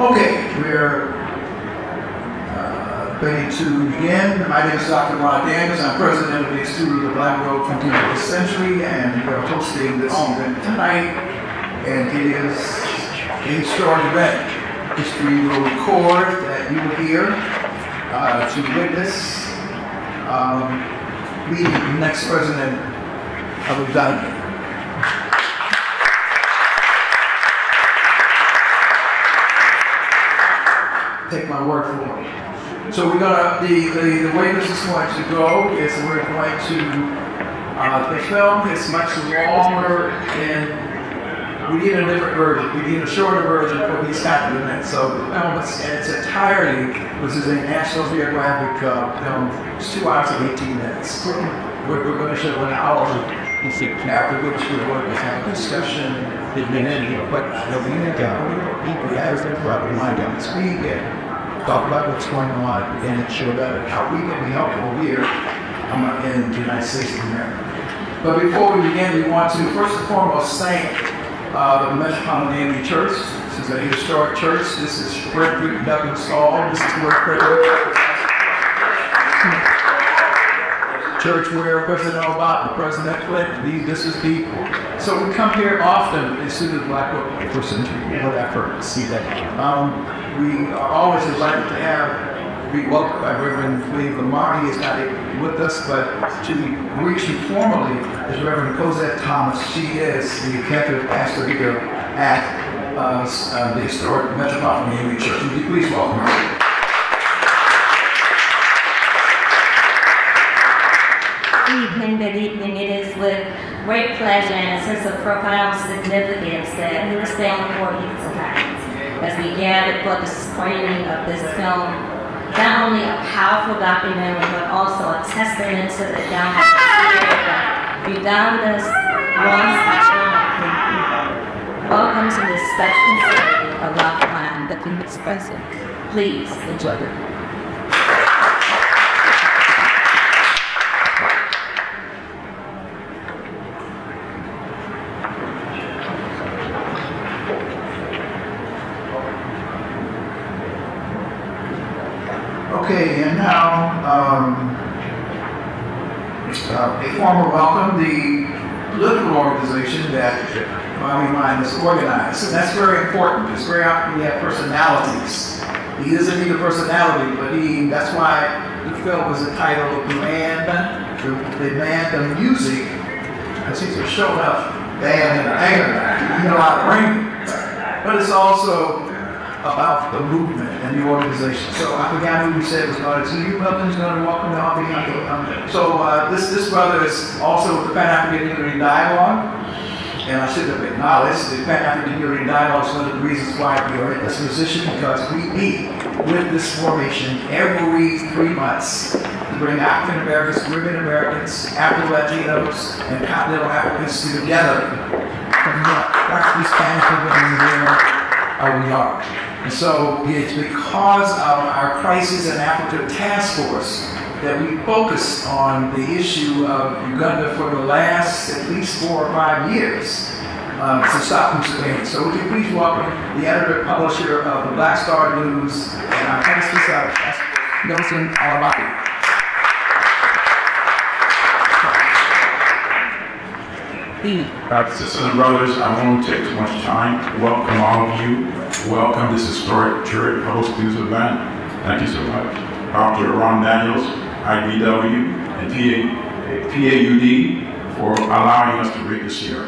Okay, we're ready to begin. My name is Dr. Ron Danvers. I'm president of the Institute of Black World 21st Century, and we're hosting this event tonight, and it is a historic event. History will record that you were here to witness. We the next president of Uganda. Take my word for it. So we're gonna, the way this is going to go is we're going to, the film is much longer and we need a different version. We need a shorter version for these kind of events. So the film is in its entirety, which is a National Geographic film, it's 2 hours and 18 minutes. We're gonna show 1 hour, after which we're going to have a discussion. But we need people as they're probably lined up to speak and talk about what's going on and it showed up how we can be helpful here in the United States of America. But before we begin, we want to first and foremost thank the Metropolitan Union Church. This is a historic church. This is Frederick Dubbins Hall. This is where Frederick. Church where President Obama, President Clinton, this is the. So we come here often as soon as Black World 21st Century, whatever, see that. We are always delighted to have, we welcome Reverend Lee Lamar. He is not with us, but to reach you formally is Reverend Cosette Thomas. She is the executive pastor here at the historic Metropolitan Union Church. Would you please welcome her? Good evening. It is with great pleasure and a sense of profound significance that we will stand before you tonight as we gather for the screening of this film. Not only a powerful documentary, but also a testament to the Uganda's once iconic people. Welcome to this special study of our time, the People's President. Please enjoy it. Okay, and now a formal welcome, the political organization that Bobi Wine has organized. And that's very important. It's very often we have personalities. He doesn't need a personality, but that's why the film was entitled The Man of Music, because he's a showed up band and anger, a lot of rain. But it's also about the movement and the organization. So I forgot who said it was going to you, Melvin's going to welcome the. So this brother is also the Pan-African Unity Dialogue, and I should have acknowledged the Pan-African Unity Dialogue is one of the reasons why we are in this position, because we meet with this formation every 3 months to bring African Americans, women Americans, Afro Latinos, and continental Africans together from the Spanish we are. And so it's because of our Crisis in Africa Task Force that we focus on the issue of Uganda for the last at least 4 or 5 years to stop Museveni. So would you please welcome the editor and publisher of the Black Star News and our Crisis of Task Force, Nelson Alamaki. Sisters and brothers, I won't take too much time. Welcome all of you. Welcome this historic church host news event. Thank you so much. Dr. Ron Daniels, IBW, and PAUD for allowing us to read this year.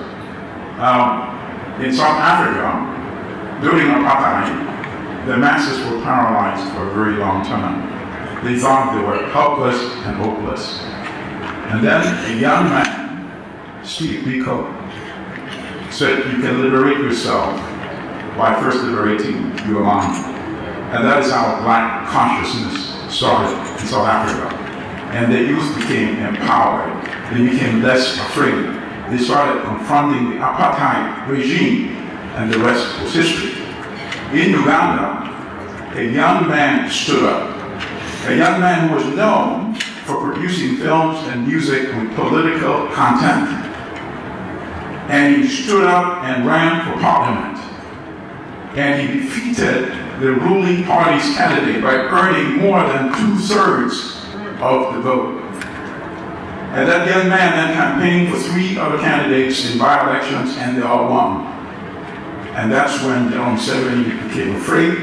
In South Africa, during apartheid, the masses were paralyzed for a very long time. They thought they were helpless and hopeless. And then a young man, Steve Biko, said you can liberate yourself by first liberating your mind. And that is how Black consciousness started in South Africa. And the youth became empowered. They became less afraid. They started confronting the apartheid regime, and the rest was history. In Uganda, a young man stood up. A young man who was known for producing films and music with political content. And he stood up and ran for parliament. and he defeated the ruling party's candidate by earning more than 2/3 of the vote. And that young man then campaigned for 3 other candidates in by-elections, and they all won. And that's when John Museveni became afraid,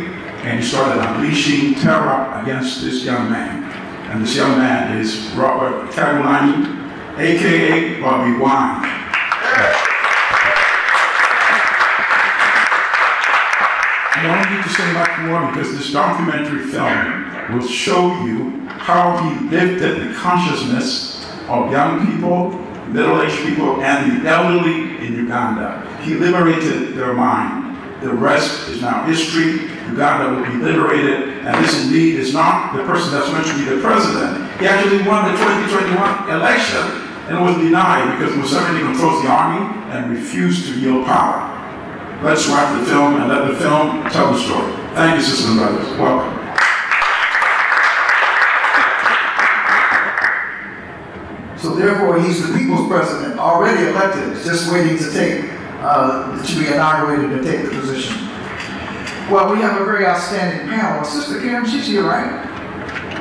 and he started unleashing terror against this young man. And this young man is Robert Kyagulanyi, a.k.a. Bobi Wine. I don't need to say much more because this documentary film will show you how he lifted the consciousness of young people, middle-aged people, and the elderly in Uganda. He liberated their mind. The rest is now history. Uganda will be liberated, and this indeed is not the person that's meant to be the president. He actually won the 2021 election and was denied because Museveni controls the army and refused to yield power. Let's watch the film and let the film tell the story. Thank you, sisters and brothers. Welcome. So therefore, he's the people's president, already elected, just waiting to take to be inaugurated and take the position. Well, we have a very outstanding panel. Sister Kim, she's here, right?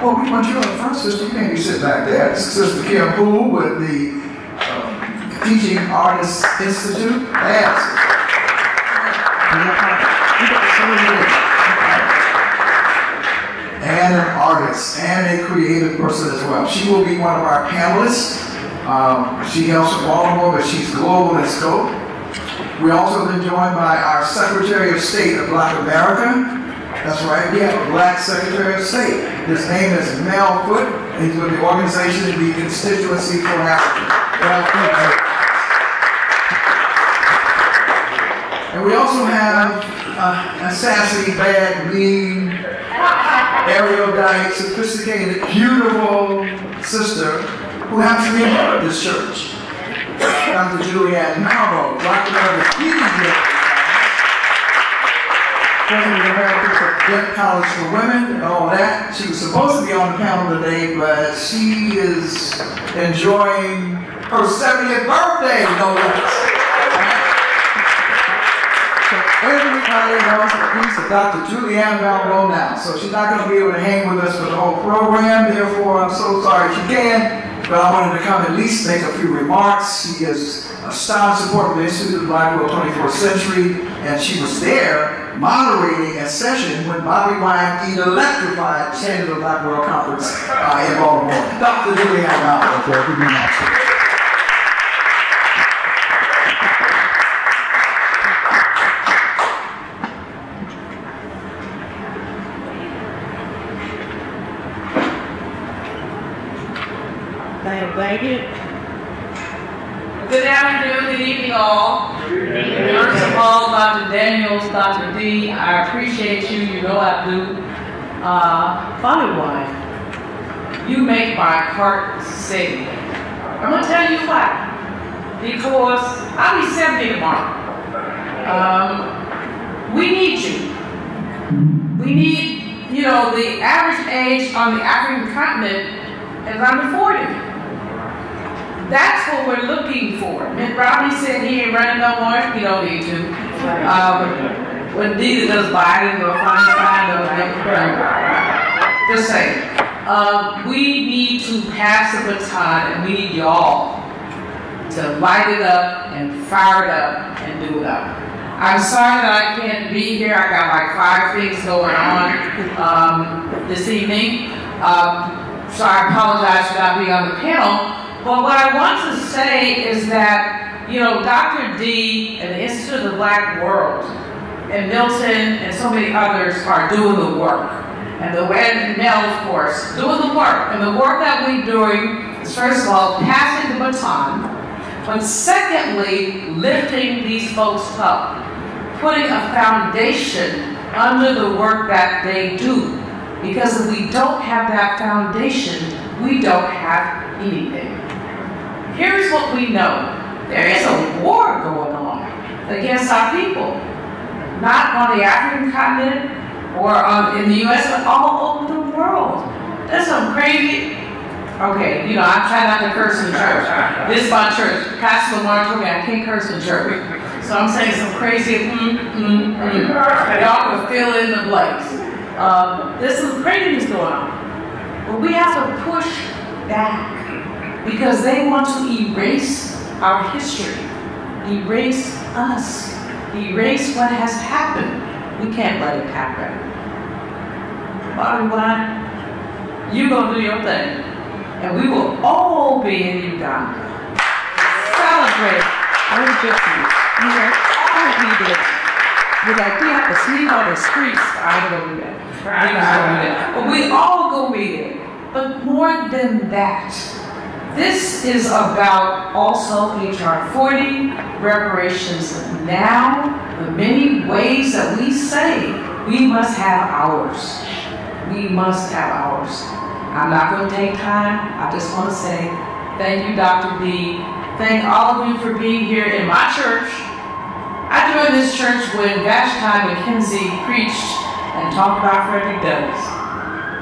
Well, we want you on the front, sister. You can't be sitting back there. This is Sister Kim Poole with the Teaching Artists Institute. That's it. And an artist and a creative person as well. She will be one of our panelists. She hails from Baltimore, but she's global in scope. We also have been joined by our Secretary of State of Black America. That's right, we have a Black Secretary of State. His name is Mel Foote, and he's with the organization, the Constituency for Africa. And we also have a sassy, bad, mean, erudite, sophisticated, beautiful sister who happens to be a part of this church. Dr. Julianne Balboa, Dr. Ron Danvers, President of America Deaf College for Women, and all that. She was supposed to be on the panel today, but she is enjoying her 70th birthday, no less. So everybody knows a piece of Dr. Julianne Balboa now. So she's not going to be able to hang with us for the whole program. Therefore, I'm so sorry she can't. But I wanted to come at least make a few remarks. She is a staunch supporter of the Institute of Black World 21st Century, and she was there moderating a session when Bobi Wine electrified the Chairman of the Black World Conference in Baltimore. Dr. Julianne Balboa. Okay, good morning. Thank you. Good afternoon, good evening all. First of all, Dr. Daniels, Dr. D, I appreciate you, you know I do. Bobi Wine, you make my heart sing. I'm gonna tell you why. Because I'll be 70 tomorrow. We need you. We need, you know, the average age on the African continent is under 40. That's what we're looking for. Miss Romney said he ain't running no more. He don't need to. When neither does Biden or Feinstein or Democrat. Just saying. We need to pass the baton, and we need y'all to light it up and fire it up and do it up. I'm sorry that I can't be here. I got like 5 things going on this evening. So I apologize for not being on the panel. Well, what I want to say is that, you know, Dr. D and the Institute of the Black World and Milton and so many others are doing the work. And the and Mel, of course, doing the work. And the work that we're doing is, first of all, passing the baton, but secondly, lifting these folks up, putting a foundation under the work that they do. Because if we don't have that foundation, we don't have anything. Here's what we know. There is a war going on against our people, not on the African continent or in the US, but all over the world. That's some crazy, okay, you know, I try not to curse in church. This is my church. Pastor Lamar told me I can't curse in church. So I'm saying some crazy, but y'all will fill in the blanks. There's some craziness going on. But we have to push back because they want to erase our history, erase us, erase what has happened. We can't let it happen. Bottom line, you're going to do your thing. And we will all be in Uganda. Celebrate our victory. You know, all we do. We're like, we have to sleep on the streets. I don't know that. But we all go be there. But more than that, this is about also HR 40, reparations now, the many ways that we say we must have ours. We must have ours. I'm not going to take time. I just want to say thank you, Dr. B. Thank all of you for being here in my church. I joined this church when Vashti McKenzie preached and talked about Frederick Dubbins.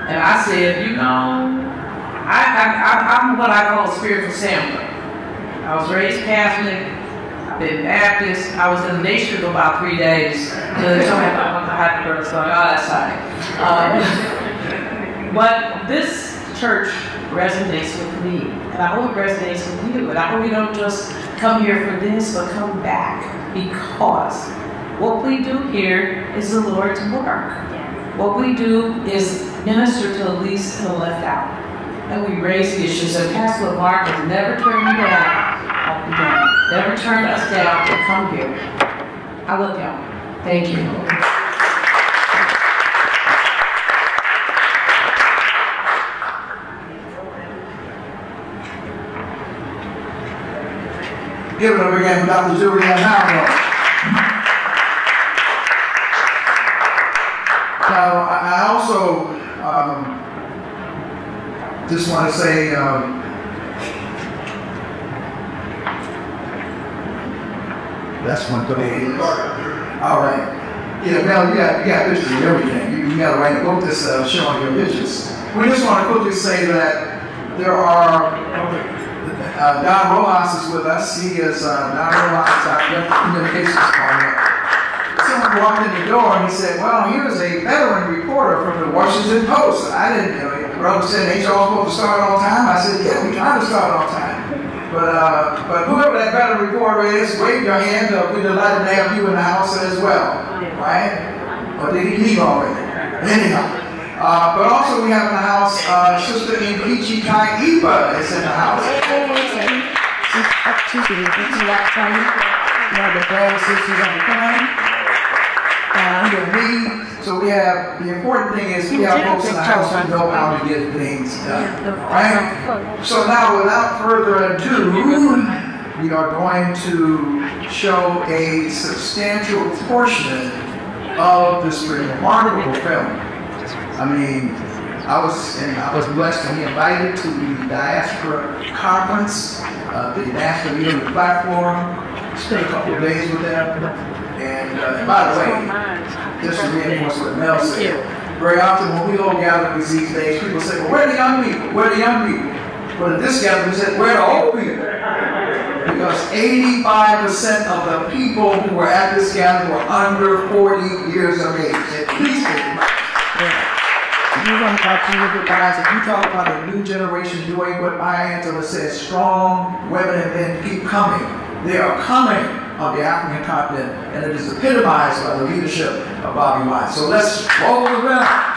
And I said, you know, I'm what I call a spiritual samurai. I was raised Catholic, I've been Baptist, I was in the nation for about 3 days. So I went to Heidelberg, so I got outside. But this church resonates with me, and I hope it resonates with you. And I hope you don't just come here for this, but come back, because what we do here is the Lord's work. What we do is minister to the least and the left out. And we raise issues, and Pastor Lamar has never turned me down, never turned us down to come here. I love y'all. Thank you. Give it up again for Dr. Julianne Balboa. Now, I also just want to say that's 138. All right. Yeah, Mel, you got pictures of everything. You got to write a book that's showing your pictures. We just want to quickly say that there are Don Rojas is with us. He is Don Rojas, our communications partner. Someone walked in the door and he said, "Well, he was a veteran reporter from the Washington Post." I didn't know. Brother said, "Ain't y'all supposed to start on time?" I said, "Yeah, we try to start on time." But whoever that veteran reporter is, wave your hand up. We're delighted to have you in the house as well, right? Or did he leave already? Anyhow. But also we have in the house Sister Nkechi Taifa is in the house. So we have, the important thing is we have folks in the house who know how to get things done, right? So now, without further ado, we are going to show a substantial portion of this remarkable film. I mean, I was blessed to be invited to the diaspora conference, the National Union Platform. Spent a couple of days with them. And by the way, just to reinforce what Mel said, very often when we all gather these days, people say, "Well, where are the young people? Where are the young people?" But at this gathering, we said, "Where are the old people?" Because 85% of the people who were at this gathering were under 40 years of age. At least 50%. You're going to talk to you, guys. If you talk about a new generation doing what my Angela said, strong women and men keep coming. They are coming of the African continent, and it is epitomized by the leadership of Bobi Wine. So let's roll it around.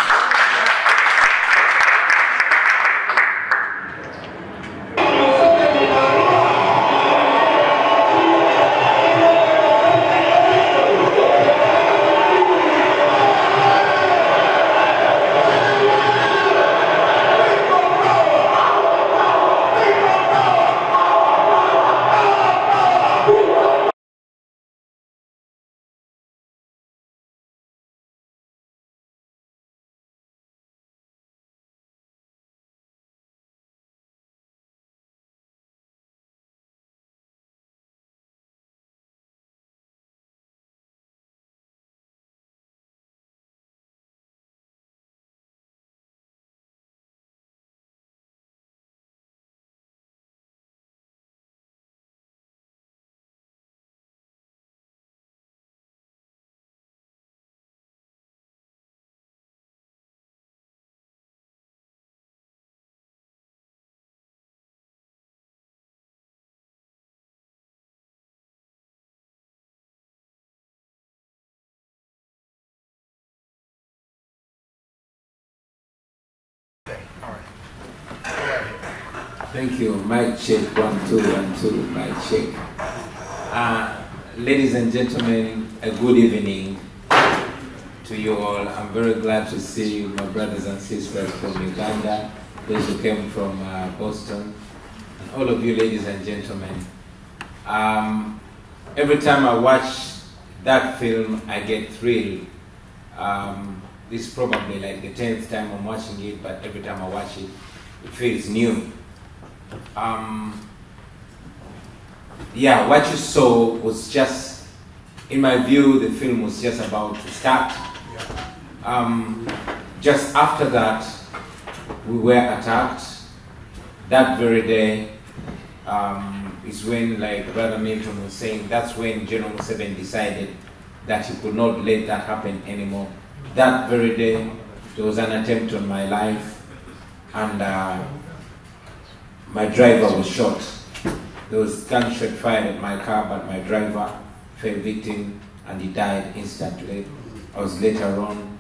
Thank you. Mic check, 1, 2, 1, 2, mic check. Ladies and gentlemen, a good evening to you all. I'm very glad to see my brothers and sisters from Uganda, those who came from Boston, and all of you ladies and gentlemen. Every time I watch that film, I get thrilled. This is probably like the 10th time I'm watching it, but every time I watch it, it feels new. Yeah, what you saw was just, in my view, the film was just about to start. Just after that, we were attacked. That very day is when, like Brother Milton was saying, that's when General Museveni decided that he could not let that happen anymore. That very day, there was an attempt on my life, and my driver was shot. There was gunshot fired at my car, but my driver fell victim and he died instantly. I was later on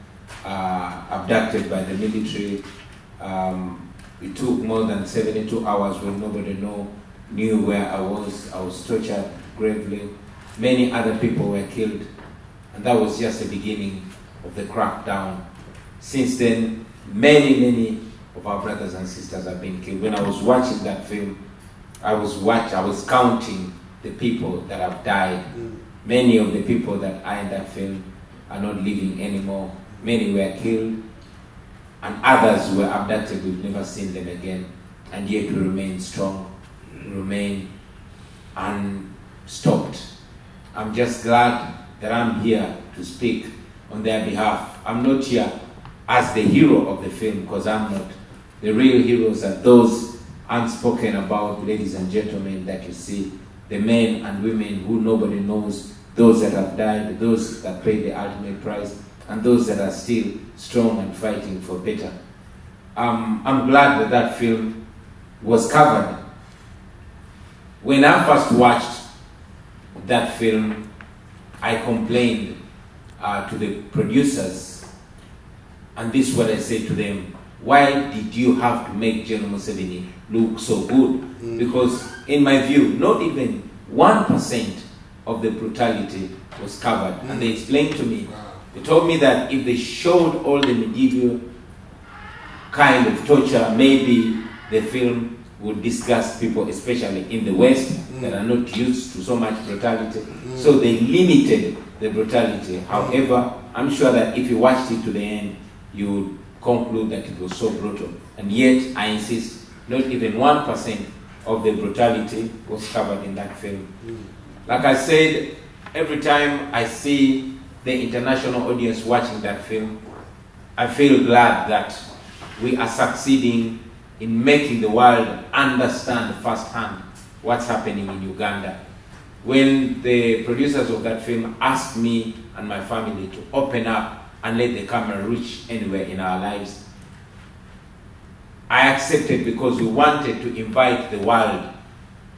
abducted by the military. It took more than 72 hours when nobody knew where I was. I was tortured gravely. Many other people were killed, and that was just the beginning of the crackdown. Since then, many of our brothers and sisters have been killed. When I was watching that film, I was counting the people that have died. Many of the people that are in that film are not living anymore. Many were killed, and others were abducted. We've never seen them again, and yet we remain strong, we remain unstopped. I'm just glad that I'm here to speak on their behalf. I'm not here as the hero of the film, because I'm not. The real heroes are those unspoken about, ladies and gentlemen, that you see. The men and women who nobody knows, those that have died, those that paid the ultimate price, and those that are still strong and fighting for better. I'm glad that that film was covered. When I first watched that film, I complained to the producers, and this is what I said to them: why did you have to make General Museveni look so good? Because in my view, not even 1% of the brutality was covered. And they explained to me, they told me that if they showed all the medieval kind of torture, maybe the film would disgust people, especially in the West, that are not used to so much brutality. So they limited the brutality. However, I'm sure that if you watched it to the end, you would conclude that it was so brutal. And yet, I insist, not even 1% of the brutality was covered in that film. Like I said, every time I see the international audience watching that film, I feel glad that we are succeeding in making the world understand firsthand what's happening in Uganda. When the producers of that film asked me and my family to open up and let the camera reach anywhere in our lives, I accepted, because we wanted to invite the world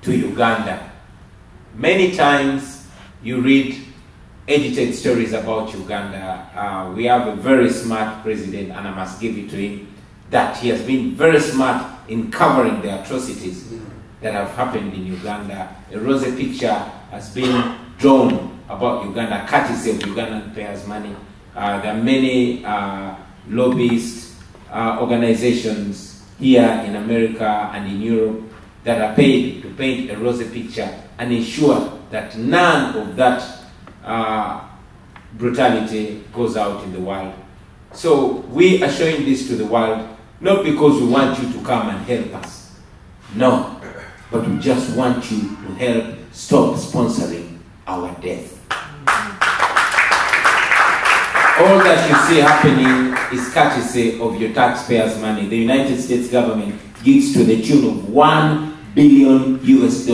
to Uganda. Many times you read edited stories about Uganda. We have a very smart president, and I must give it to him, that he has been very smart in covering the atrocities that have happened in Uganda. A rosy picture has been drawn about Uganda, courtesy of Ugandan payers' money. There are many lobbyist organizations here in America and in Europe that are paid to paint a rosy picture and ensure that none of that brutality goes out in the world. So we are showing this to the world, not because we want you to come and help us. No. But we just want you to help stop sponsoring our death. All that you see happening is courtesy of your taxpayers' money. The United States government gives to the tune of $1 billion US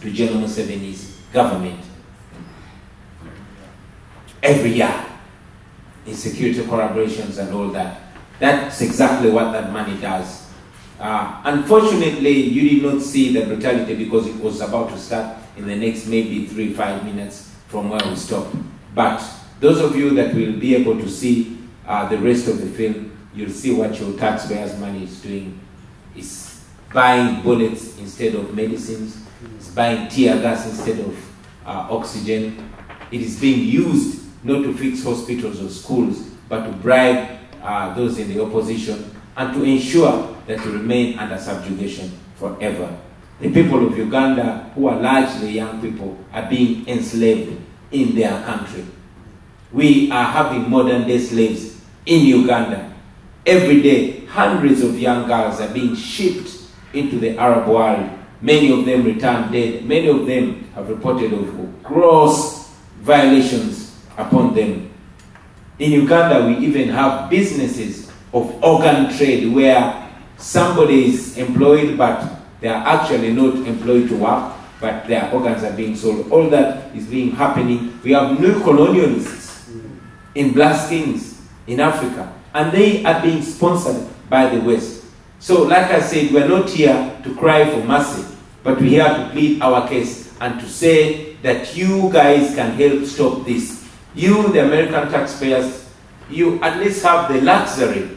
to General Museveni's government every year in security corporations and all that. That's exactly what that money does. Unfortunately, you did not see the brutality because it was about to start in the next maybe 3-5 minutes from where we stopped. But those of you that will be able to see the rest of the film, you'll see what your taxpayers' money is doing. It's buying bullets instead of medicines, it's buying tear gas instead of oxygen. It is being used not to fix hospitals or schools, but to bribe those in the opposition and to ensure that we remain under subjugation forever. The people of Uganda, who are largely young people, are being enslaved in their country. We are having modern-day slaves in Uganda. Every day, hundreds of young girls are being shipped into the Arab world. Many of them return dead. Many of them have reported of gross violations upon them. In Uganda, we even have businesses of organ trade where somebody is employed, but they are actually not employed to work, but their organs are being sold. All that is being happening. We have new colonialists in Black Kings in Africa, and they are being sponsored by the West. So, like I said, we're not here to cry for mercy, but we're here to plead our case and to say that you guys can help stop this. You, the American taxpayers, you at least have the luxury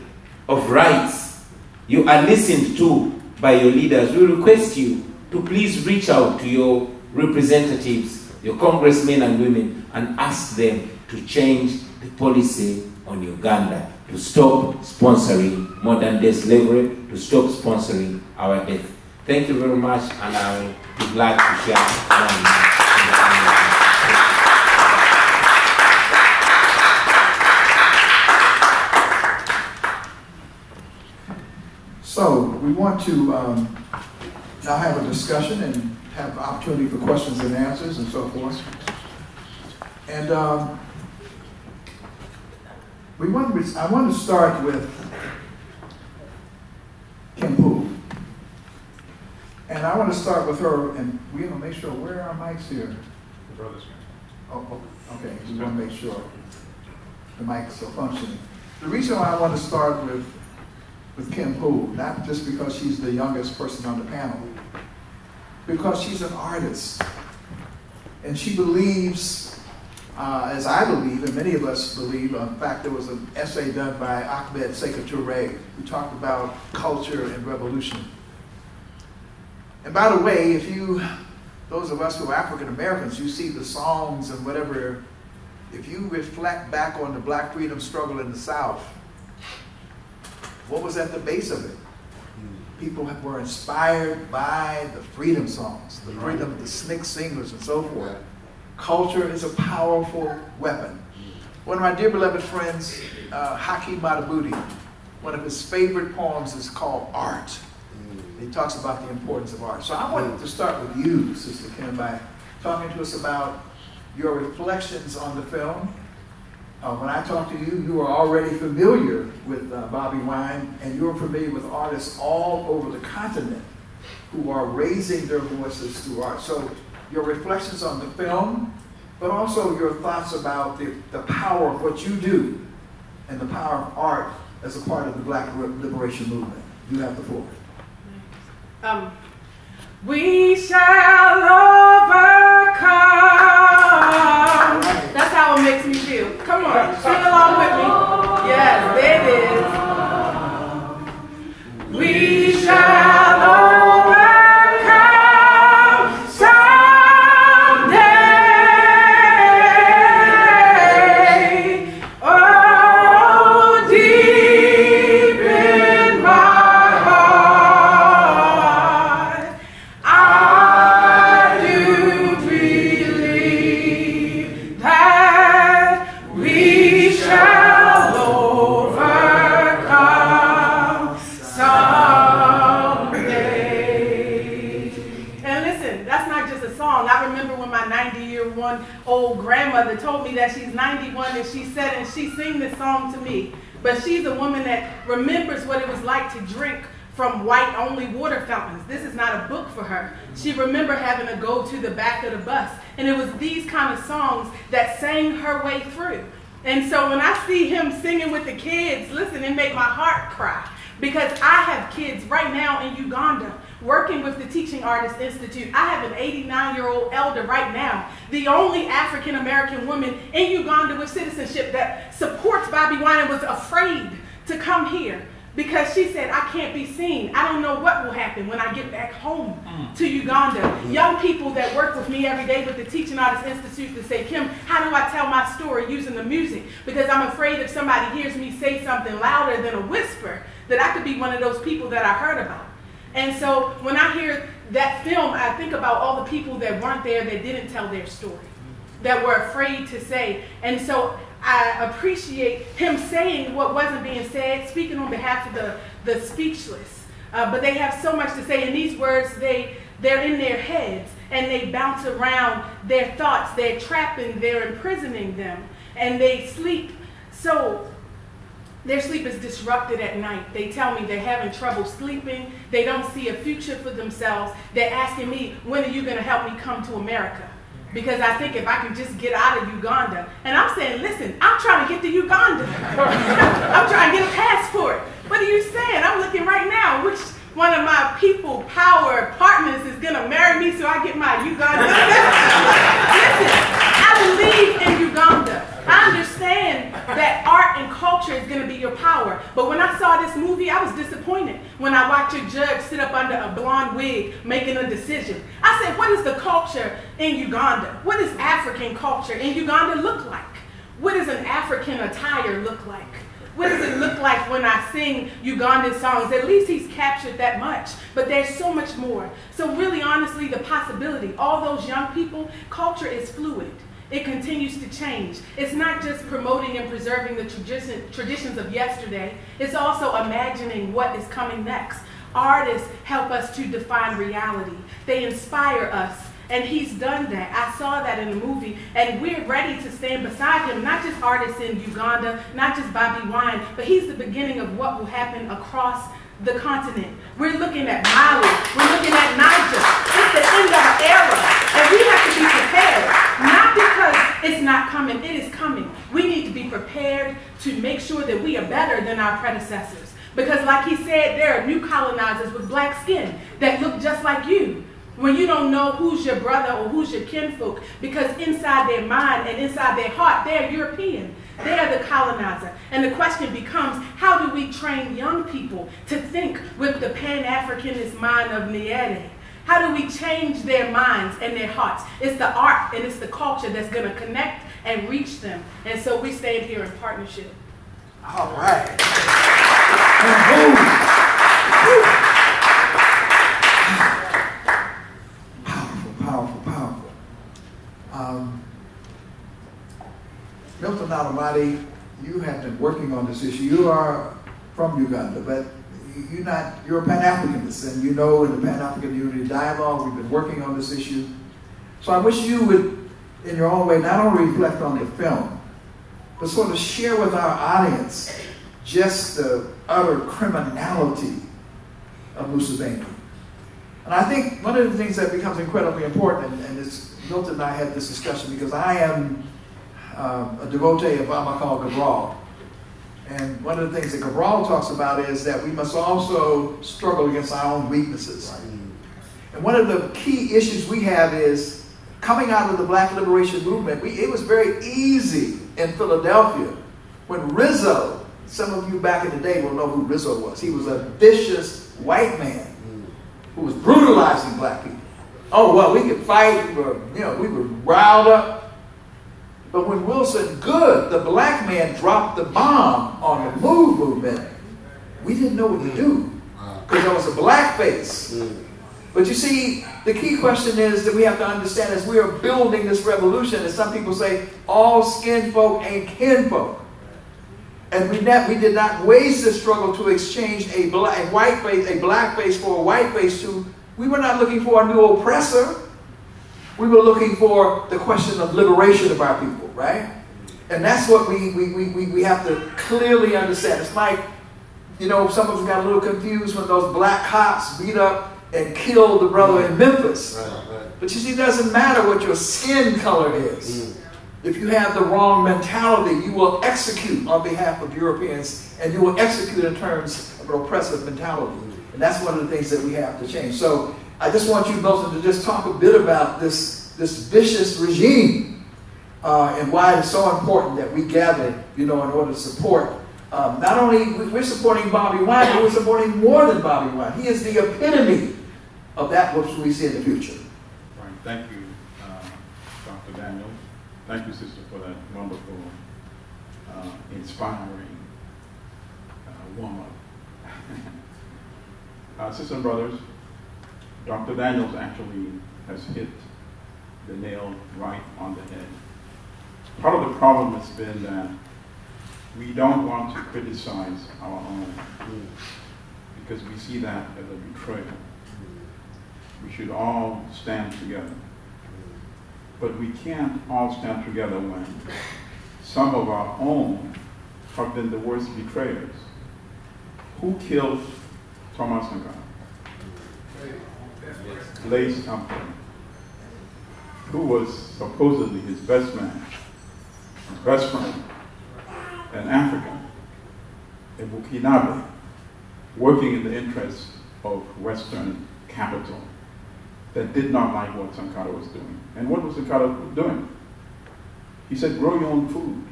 of rights. You are listened to by your leaders. We request you to please reach out to your representatives, your congressmen and women, and ask them to change the policy on Uganda, to stop sponsoring modern-day slavery, to stop sponsoring our death. Thank you very much, and I will be glad to share So we want to now have a discussion and have opportunity for questions and answers and so forth. And I want to start with Kim Poole. And I want to start with her, and we're going to make sure, where are our mics here? The brother's here. Oh, okay, we want to make sure the mic's still functioning. The reason why I want to start with Kim Poole, not just because she's the youngest person on the panel, because she's an artist. And she believes, as I believe, and many of us believe, in fact, there was an essay done by Ahmed Sekou Touré who talked about culture and revolution. And by the way, if you, those of us who are African Americans, you see the songs and whatever, if you reflect back on the Black freedom struggle in the South, what was at the base of it? People were inspired by the freedom songs, the freedom of the SNCC singers and so forth. Culture is a powerful weapon. One of my dear beloved friends, Haki Madhubuti, one of his favorite poems is called Art. He talks about the importance of art. So I wanted to start with you, Sister Kim, by talking to us about your reflections on the film. When I talked to you, you were already familiar with Bobi Wine, and you were familiar with artists all over the continent who are raising their voices through art. So your reflections on the film, but also your thoughts about the power of what you do and the power of art as a part of the Black Liberation Movement. You have the floor. We shall overcome. That's how it makes me feel. Come on, sing along with me. Yes, there it is. We shall overcome. Told me that she's 91 and she said, and she sang this song to me, but she's a woman that remembers what it was like to drink from white only water fountains. This is not a book for her. She remembered having to go to the back of the bus, and it was these kind of songs that sang her way through. And so when I see him singing with the kids, listen, it made my heart cry, because I have kids right now in Uganda working with the Teaching Artists Institute. I have an 89-year-old elder right now, the only African-American woman in Uganda with citizenship that supports Bobi Wine and was afraid to come here. because she said, I can't be seen. I don't know what will happen when I get back home to Uganda. Young people that work with me every day with the Teaching Artists Institute to say, Kim, how do I tell my story using the music? Because I'm afraid if somebody hears me say something louder than a whisper, that I could be one of those people that I heard about. And so when I hear that film, I think about all the people that weren't there, that didn't tell their story, that were afraid to say. And so I appreciate him saying what wasn't being said, speaking on behalf of the speechless. But they have so much to say, and these words, they're in their heads, and they bounce around their thoughts. They're trapping, they're imprisoning them, and they sleep. So their sleep is disrupted at night. They tell me they're having trouble sleeping. They don't see a future for themselves. They're asking me, when are you going to help me come to America? Because I think if I can just get out of Uganda, and I'm saying, listen, I'm trying to get to Uganda. I'm trying to get a passport. What are you saying? I'm looking right now, which one of my people, power partners, is gonna marry me so I get my Uganda? Listen, I believe in Uganda. I understand that art and culture is going to be your power. But when I saw this movie, I was disappointed when I watched a judge sit up under a blonde wig making a decision. I said, what is the culture in Uganda? What does African culture in Uganda look like? What does an African attire look like? What does it look like when I sing Ugandan songs? At least he's captured that much, but there's so much more. So really, honestly, the possibility, all those young people, culture is fluid. It continues to change. It's not just promoting and preserving the traditions of yesterday. It's also imagining what is coming next. Artists help us to define reality. They inspire us, and he's done that. I saw that in the movie, and we're ready to stand beside him, not just artists in Uganda, not just Bobi Wine, but he's the beginning of what will happen across the continent. We're looking at Mali, we're looking at Niger. It's the end of our era, and we have to be prepared. Not because it's not coming, it is coming. We need to be prepared to make sure that we are better than our predecessors. Because like he said, there are new colonizers with black skin that look just like you. When you don't know who's your brother or who's your kinfolk, because inside their mind and inside their heart, they're European. They are the colonizer. And the question becomes, how do we train young people to think with the Pan-Africanist mind of Nyerere? How do we change their minds and their hearts? It's the art and it's the culture that's going to connect and reach them. And so we stand here in partnership. All right. Powerful, powerful, powerful. Nelson Alamaki, you have been working on this issue. You are from Uganda, but you're a Pan-Africanist, and you know in the Pan-African Unity Dialogue, we've been working on this issue. So I wish you would, in your own way, not only reflect on the film, but sort of share with our audience just the utter criminality of Museveni. And I think one of the things that becomes incredibly important, and it's, Milton and I had this discussion because I am a devotee of Amakal Cabral. And one of the things that Cabral talks about is that we must also struggle against our own weaknesses. And one of the key issues we have is coming out of the Black Liberation Movement, it was very easy in Philadelphia when Rizzo, some of you back in the day will know who Rizzo was. He was a vicious white man who was brutalizing black people. Oh, well, we could fight, we were riled up. But when Wilson Good, the black man, dropped the bomb on the MOVE movement, we didn't know what to do, because there was a black face. But you see, the key question is that we have to understand as we are building this revolution, as some people say, all skin folk ain't kin folk. And we did not waste this struggle to exchange a black face for a white face. We were not looking for a new oppressor. We were looking for the question of liberation of our people, right? And that's what we have to clearly understand. It's like, some of us got a little confused when those black cops beat up and killed the brother in Memphis. Right. But you see, it doesn't matter what your skin color is. If you have the wrong mentality, you will execute on behalf of Europeans, and you will execute in terms of an oppressive mentality. And that's one of the things that we have to change. So I just want you, Milton, to just talk a bit about this vicious regime and why it's so important that we gather, in order to support Not only we're supporting Bobi Wine, but we're supporting more than Bobi Wine. He is the epitome of that which we see in the future. Right. Thank you, Dr. Daniels. Thank you, sister, for that wonderful, inspiring warm-up. Sisters and brothers, Dr. Daniels actually has hit the nail right on the head. Part of the problem has been that we don't want to criticize our own because we see that as a betrayal. We should all stand together. But we can't all stand together when some of our own have been the worst betrayers. Who killed Thomas Sankara? Blaise Compaoré, who was supposedly his best man, his best friend, an African, a Burkinabe, working in the interests of Western capital that did not like what Sankara was doing. And what was Sankara doing? He said, grow your own food.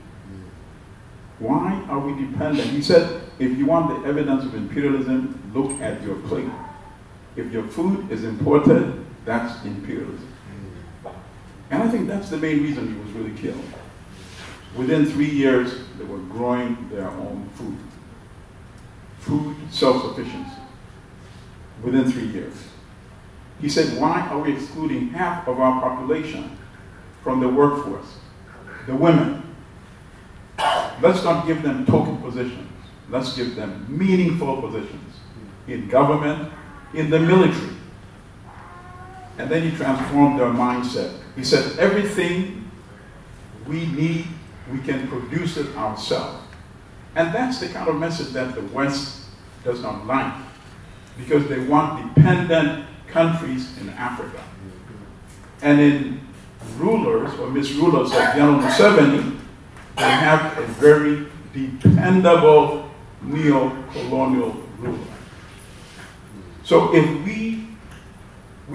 Why are we dependent? He said, if you want the evidence of imperialism, look at your plate. If your food is imported, that's imperialism. And I think that's the main reason he was really killed. Within 3 years, they were growing their own food. Food self-sufficiency. Within 3 years. He said, why are we excluding half of our population from the workforce? The women. Let's not give them token positions. Let's give them meaningful positions in government, in the military. And then he transformed their mindset. He said, everything we need, we can produce it ourselves. And that's the kind of message that the West does not like, because they want dependent countries in Africa. And in rulers or misrulers like Yoweri Museveni, they have a very dependable neo-colonial ruler. So if we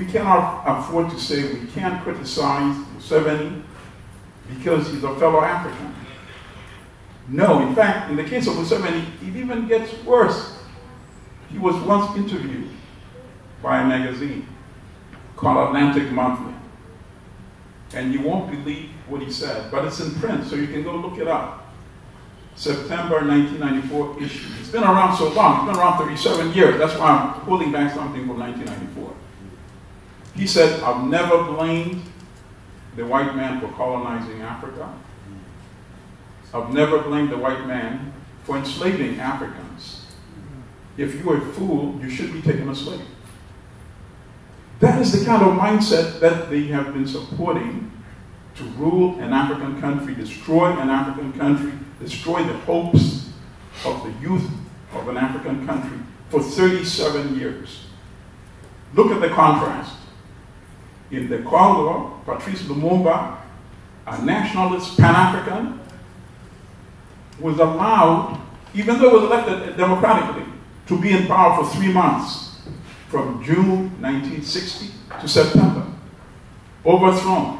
cannot afford to say we can't criticize Museveni because he's a fellow African. No, in fact, in the case of Museveni, it even gets worse. He was once interviewed by a magazine called Atlantic Monthly. And you won't believe what he said, but it's in print, so you can go look it up. September 1994 issue. It's been around so long, it's been around 37 years. That's why I'm pulling back something from 1994. He said, I've never blamed the white man for colonizing Africa. I've never blamed the white man for enslaving Africans. If you are a fool, you should be taken as slave. That is the kind of mindset that they have been supporting to rule an African country, destroy an African country, destroy the hopes of the youth of an African country for 37 years. Look at the contrast. In the Congo, Patrice Lumumba, a nationalist Pan-African, was allowed, even though he was elected democratically, to be in power for 3 months, from June 1960 to September, overthrown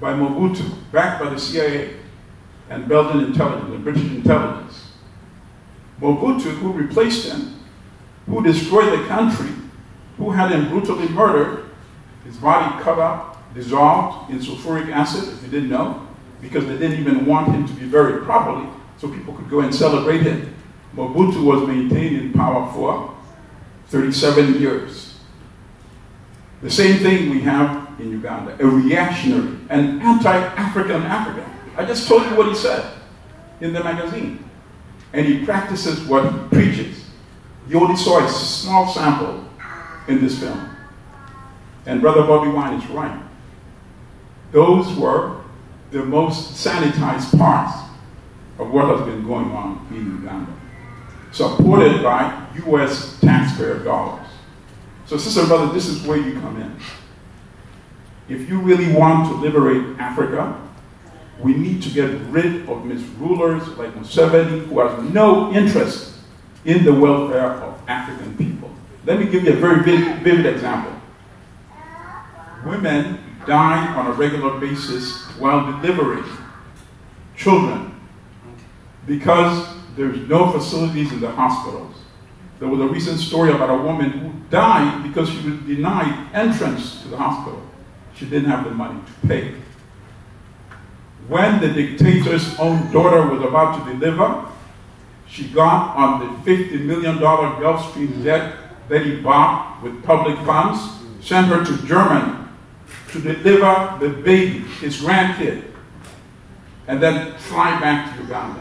by Mobutu, backed by the CIA and Belgian intelligence and British intelligence. Mobutu, who replaced him, who destroyed the country, who had him brutally murdered, his body cut up, dissolved in sulfuric acid, if you didn't know, because they didn't even want him to be buried properly, so people could go and celebrate him. Mobutu was maintained in power for 37 years. The same thing we have in Uganda, a reactionary, an anti-African African. I just told you what he said in the magazine. And he practices what he preaches. You only saw a small sample in this film. And Brother Bobi Wine is right. Those were the most sanitized parts of what has been going on in Uganda, supported by US taxpayer dollars. So sister and brother, this is where you come in. If you really want to liberate Africa, we need to get rid of misrulers like Museveni, who has no interest in the welfare of African people. Let me give you a very vivid example. Women die on a regular basis while delivering children because There's no facilities in the hospitals. There was a recent story about a woman who died because she was denied entrance to the hospital. She didn't have the money to pay. When the dictator's own daughter was about to deliver, she got on the $50 million Gulfstream debt that he bought with public funds, sent her to Germany to deliver the baby, his grandkid, and then fly back to Uganda.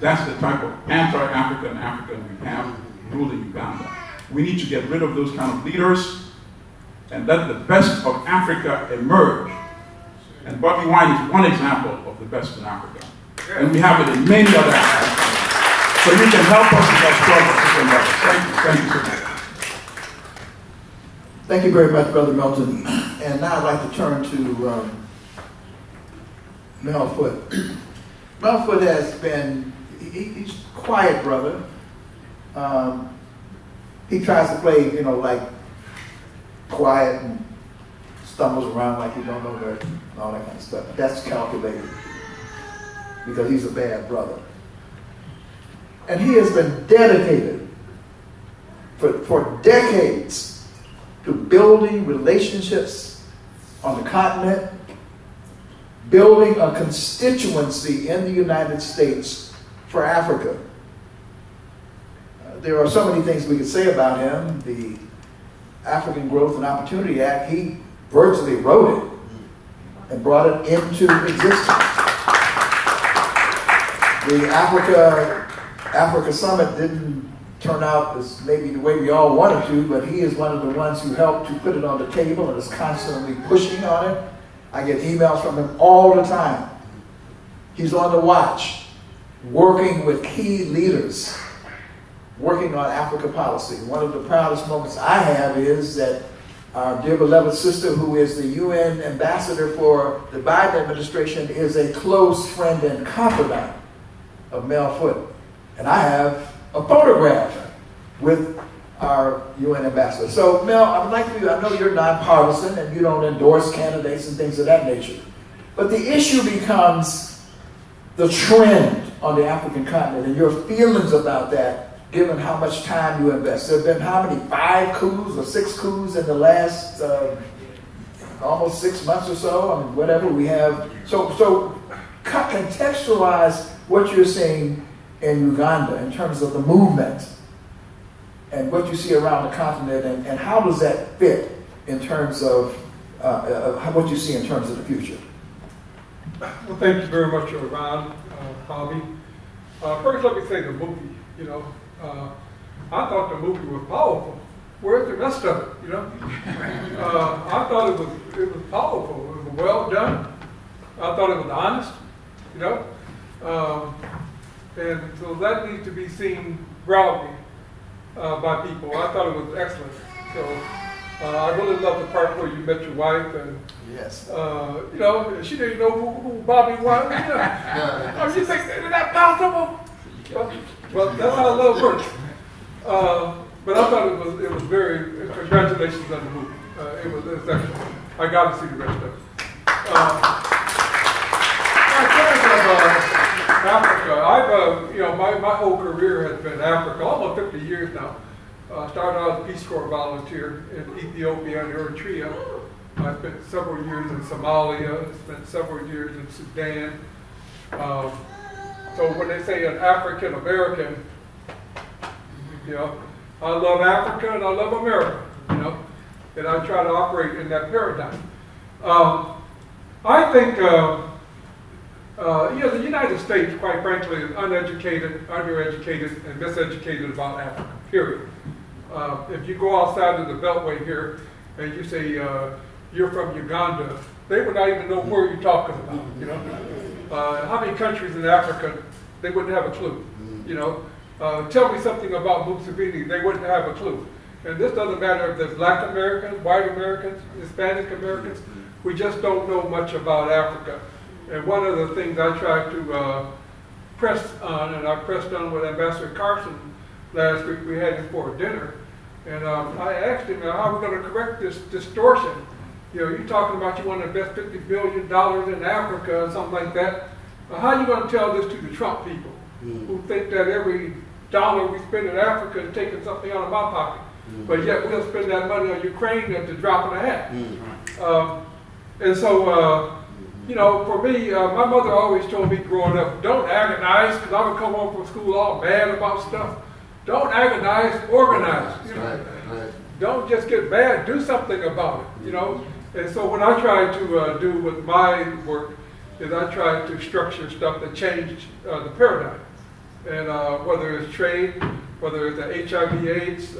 That's the type of anti-African African we have ruling Uganda. We need to get rid of those kind of leaders and let the best of Africa emerge. And Bobi Wine is one example of the best in Africa. And we have it in many other aspects. So you can help us in that struggle. Thank you. Thank you so much. Thank you very much, Brother Melton. And now I'd like to turn to Mel Foote. Mel Foote has been, he's a quiet brother. He tries to play, you know, like quiet and stumbles around like he don't know where and all that kind of stuff. That's calculated because he's a bad brother. And he has been dedicated for decades to building relationships on the continent, building a constituency in the United States for Africa. There are so many things we could say about him. The African Growth and Opportunity Act, he virtually wrote it and brought it into existence. The Africa Summit didn't turn out as maybe the way we all wanted to, but he is one of the ones who helped to put it on the table and is constantly pushing on it. I get emails from him all the time. He's on the watch, working with key leaders, working on Africa policy. One of the proudest moments I have is that our dear beloved sister, who is the UN ambassador for the Biden administration, is a close friend and confidant of Mel Foote. And I have a photograph with our UN ambassador. So Mel, I would like I know you're nonpartisan and you don't endorse candidates and things of that nature, but the issue becomes the trend on the African continent and your feelings about that, given how much time you invest. There have been how many, 5 coups or 6 coups in the last almost 6 months or so, I mean, whatever we have. So contextualize what you're seeing in Uganda in terms of the movement and what you see around the continent, and how does that fit in terms of what you see in terms of the future? Well, thank you very much, Ron, Bobby. First, let me say the movie, you know, I thought the movie was powerful. Where's the rest of it, you know? I thought it was powerful, it was well done. I thought it was honest, you know? And so that needs to be seen broadly by people. I thought it was excellent. So I really love the part where you met your wife, and yes, you know, she didn't know who Bobi was. You know, you think, is that possible? Well, that's how love works. But I thought it was very. Congratulations on the movie. It was excellent. I got to see the rest of it. Africa. You know, my whole career has been Africa, almost 50 years now. Started out as a Peace Corps volunteer in Ethiopia and Eritrea. I spent several years in Somalia, I spent several years in Sudan. So when they say an African-American, you know, I love Africa and I love America, you know, and I try to operate in that paradigm. I think, you know, the United States, quite frankly, is uneducated, undereducated, and miseducated about Africa, period. If you go outside of the Beltway here and you say you're from Uganda, they would not even know where you're talking about, you know. How many countries in Africa, they wouldn't have a clue, you know. Tell me something about Museveni, they wouldn't have a clue. And this doesn't matter if there's Black Americans, white Americans, Hispanic Americans, we just don't know much about Africa. And one of the things I tried to press on, and I pressed on with Ambassador Carson last week, we had him for dinner, and I asked him, how are we going to correct this distortion? You know, you're talking about you want to invest $50 billion in Africa or something like that. How are you going to tell this to the Trump people? who think that every dollar we spend in Africa is taking something out of my pocket. But yet we'll spend that money on Ukraine at the drop of the hat. And so, you know, for me, my mother always told me growing up, don't agonize, because I would come home from school all mad about stuff. Don't agonize, organize. You know? Right. Don't just get mad, do something about it, you know? And so what I try to do with my work is I try to structure stuff that changed the paradigm. And whether it's trade, whether it's the HIV/AIDS,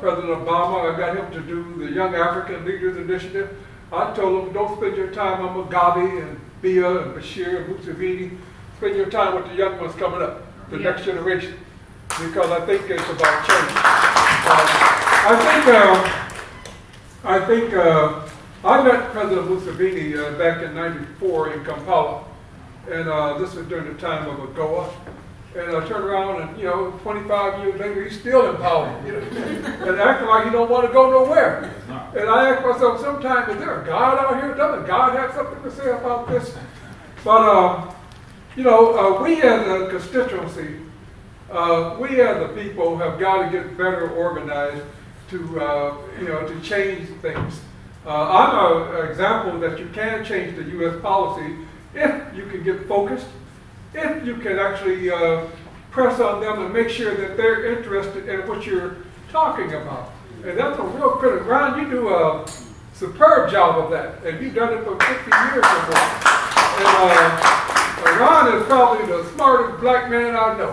President Obama, I got him to do the Young African Leaders Initiative. I told him, don't spend your time on Mugabe and Biya and Bashir and Museveni. Spend your time with the young ones coming up, the next generation, because I think it's about change. I met President Museveni back in '94 in Kampala, and this was during the time of AGOA. And I turned around and, you know, 25 years later, he's still in power, you know, and acting like he don't want to go nowhere. And I asked myself, sometimes, is there a God out here? Doesn't God have something to say about this? But, you know, we as a constituency, we as the people have got to get better organized to, you know, to change things. I'm an example that you can change the U.S. policy if you can get focused, if you can actually press on them and make sure that they're interested in what you're talking about. And that's a real critical ground. You do a superb job of that, and you've done it for 50 years or more. And Ron is probably the smartest black man I know.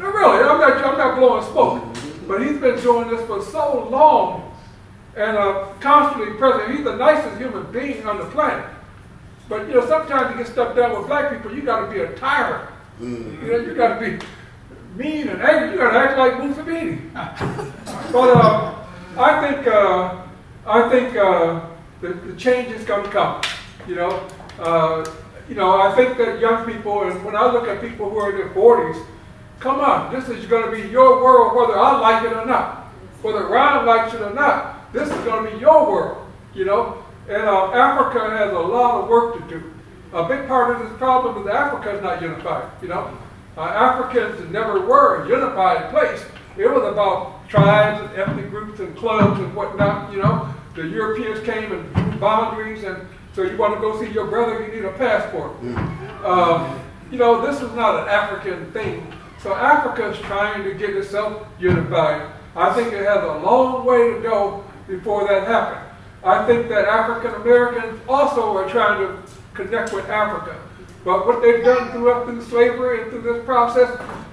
And really, I'm not blowing smoke, but he's been doing this for so long and constantly present. He's the nicest human being on the planet. But, you know, sometimes you get stuff done with black people, you got to be a tyrant. You know, you got to be mean and angry. You got to act like Museveni. But I think the change is going to come. You know, I think that young people, and when I look at people who are in their 40s, come on, this is going to be your world, whether I like it or not, whether Ron likes it or not. This is going to be your world. You know. And Africa has a lot of work to do. A big part of this problem is Africa is not unified, you know. Africans never were a unified place. It was about tribes and ethnic groups and clubs and whatnot, you know. The Europeans came and drew boundaries, and so you want to go see your brother, you need a passport. You know, this is not an African thing. So Africa is trying to get itself unified. I think it has a long way to go before that happens. I think that African Americans also are trying to connect with Africa. But what they've done through slavery and through this process,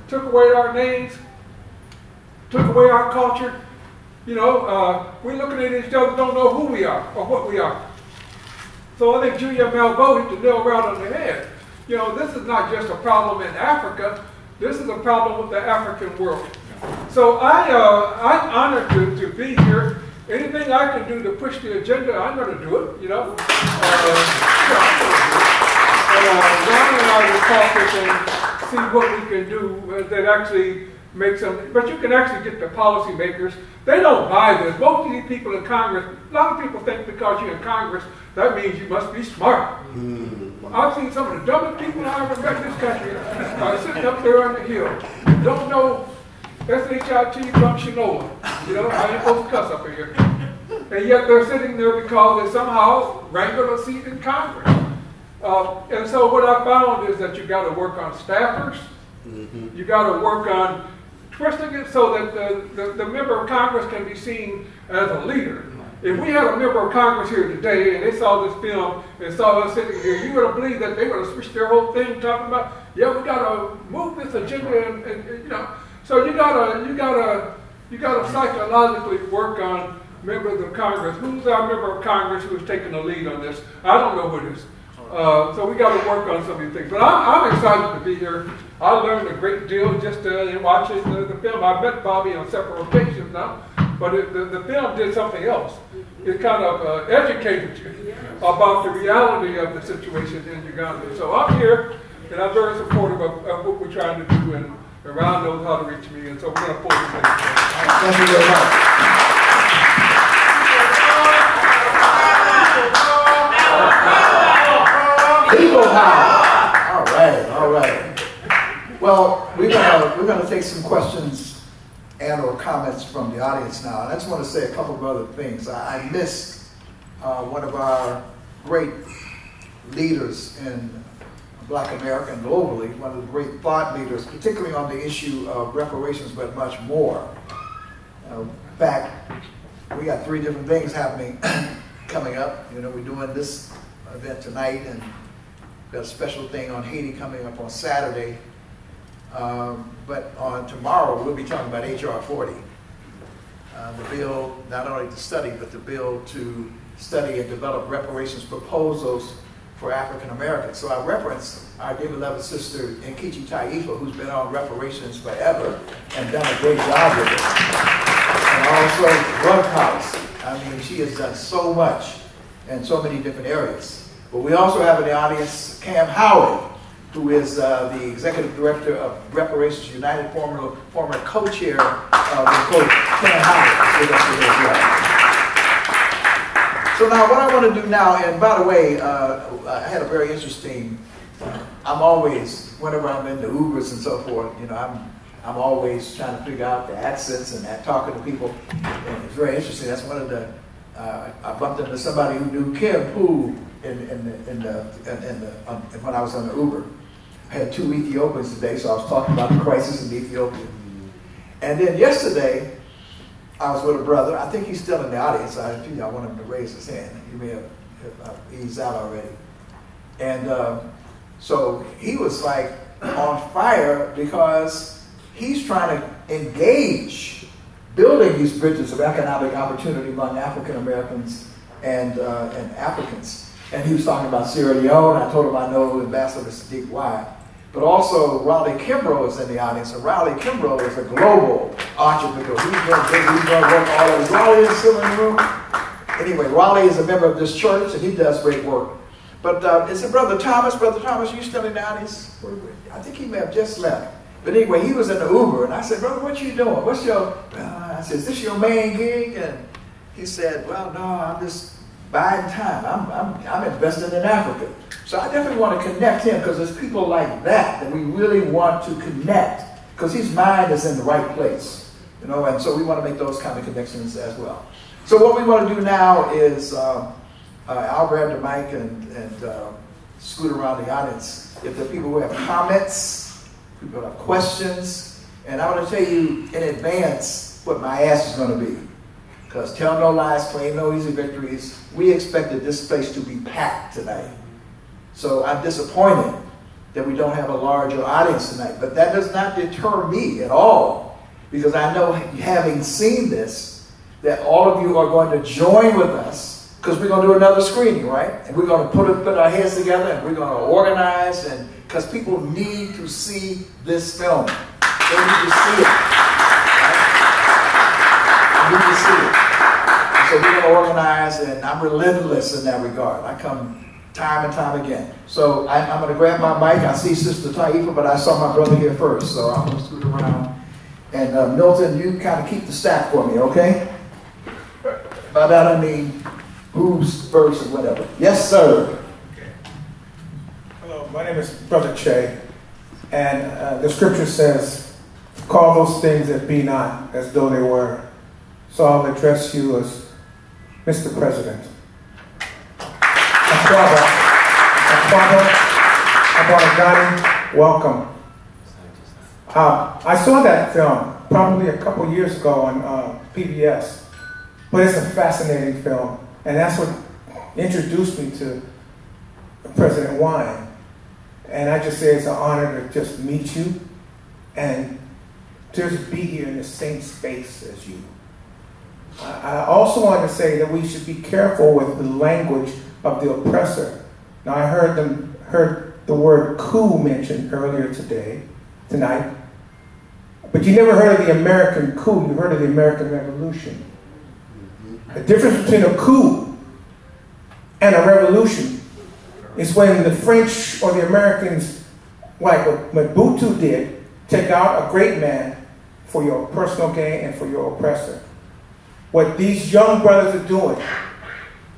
took away our names, took away our culture. You know, we're looking at each other, don't know who we are or what we are. So I think Julianne Balboa hit the nail right on the head. You know, this is not just a problem in Africa, this is a problem with the African world. So I'm honored to be here. Anything I can do to push the agenda, I'm going to do it, you know. Ron and I will talk and see what we can do that actually makes them, but you can actually get the policymakers. They don't buy this. Most of these people in Congress, a lot of people think because you're in Congress, that means you must be smart. I've seen some of the dumbest people I've ever met in this country sitting up there on the hill. Don't know SHIT from Shinola, you know, I ain't supposed to cuss up in here. And yet they're sitting there because they somehow wrangled a seat in Congress. And so what I found is that you got to work on staffers, you got to work on twisting it so that the member of Congress can be seen as a leader. If we had a member of Congress here today and they saw this film and saw us sitting here, you would have believed that they would have switched their whole thing talking about, yeah, we got to move this agenda and you know. So you gotta psychologically work on members of Congress. Who's our member of Congress who is taking the lead on this? I don't know who it is. So we gotta work on some of these things. But I'm excited to be here. I learned a great deal just in watching the film. I met Bobi on separate occasions now, but the film did something else. It kind of educated you about the reality of the situation in Uganda. So I'm here, and I'm very supportive of what we're trying to do. And Ron knows how to reach me, and so we're going to pull this in. Thank you very much. People power. All right. Well, we're gonna take some questions and or comments from the audience now. And I just want to say a couple of other things. I missed one of our great leaders in Black America and globally, one of the great thought leaders, particularly on the issue of reparations, but much more. In fact, we got three different things happening coming up. You know, we're doing this event tonight, and we've got a special thing on Haiti coming up on Saturday. But on tomorrow, we'll be talking about H.R. 40, the bill, not only to study, but the bill to study and develop reparations proposals for African Americans. So I referenced our dear beloved sister Nkechi Taifa, who's been on reparations forever and done a great job with it. And also drug policy. I mean, she has done so much in so many different areas. But we also have in the audience Cam Howard, who is the Executive Director of Reparations United, former co-chair of the Coach, Ken Howard. So now what I want to do now, and by the way, I had a very interesting, I'm always, whenever I'm in the Ubers and so forth, you know, I'm always trying to figure out the accents and that, talking to people, and it's very interesting. That's one of the, I bumped into somebody who knew Kim Poole when I was on the Uber. I had two Ethiopians today, so I was talking about the crisis in Ethiopia. And then yesterday, I was with a brother. I think he's still in the audience. I want him to raise his hand. He may have, he's out already. And so he was like on fire because he's trying to engage building these bridges of economic opportunity among African Americans and Africans. And he was talking about Sierra Leone. I told him I know Ambassador Sadiq Wye. But also Raleigh Kimbrough is in the audience. And Raleigh Kimbrough is a global entrepreneur. He's done work all over. Raleigh is still in the room. Anyway, Raleigh is a member of this church, and he does great work. But it's a brother Thomas. Brother Thomas, you still in the audience? I think he may have just left. But anyway, he was in the Uber. And I said, brother, what you doing? What's your, I said, is this your main gig? And he said, well, no, I'm just buying time. I'm invested in Africa. So I definitely want to connect him because there's people like that we really want to connect because his mind is in the right place, you know, and so we want to make those kind of connections as well. So what we want to do now is I'll grab the mic and scoot around the audience. If there are people who have comments, people who have questions, and I want to tell you in advance what my ask is going to be. Because tell no lies, claim no easy victories. We expected this space to be packed tonight. So I'm disappointed that we don't have a larger audience tonight. But that does not deter me at all. Because I know, having seen this, that all of you are going to join with us. Because we're going to do another screening, right? And we're going to put our heads together and we're going to organize. And because people need to see this film. They need to see it. Right? They need to see it. So we're going to organize, and I'm relentless in that regard. I come time and time again. So I'm going to grab my mic. I see Sister Taifa, but I saw my brother here first, so I'm going to scoot around. And Milton, you kind of keep the stack for me, okay? By that I mean who's first or whatever. Yes, sir. Okay. Hello, my name is Brother Che, and the scripture says, "Call those things that be not as though they were." So I'll address you as Mr. President. Ababa Ghani, welcome. I saw that film probably a couple years ago on PBS, but it's a fascinating film, and that's what introduced me to President Wine. And I just say it's an honor to just meet you and just be here in the same space as you. I also want to say that we should be careful with the language of the oppressor. Now, I heard the word coup mentioned earlier tonight, but you never heard of the American coup. You heard of the American Revolution. The difference between a coup and a revolution is when the French or the Americans, like what Mobutu did, take out a great man for your personal gain and for your oppressor. What these young brothers are doing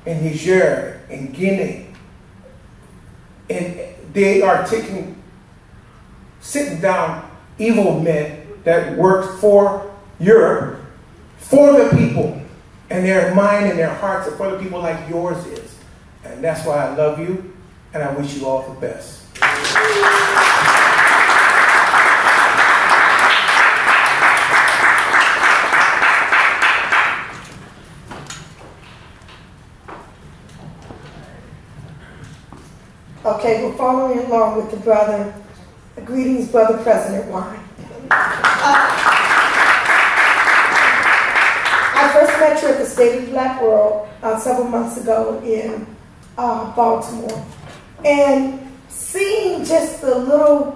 in Niger, in Guinea, and they are taking sit down evil men that worked for Europe, for the people, and their mind and their hearts are for the people like yours is. And that's why I love you, and I wish you all the best. Okay, we're following along with the brother. Greetings, Brother President Wine. I first met you at the State of Black World several months ago in Baltimore. And seeing just the little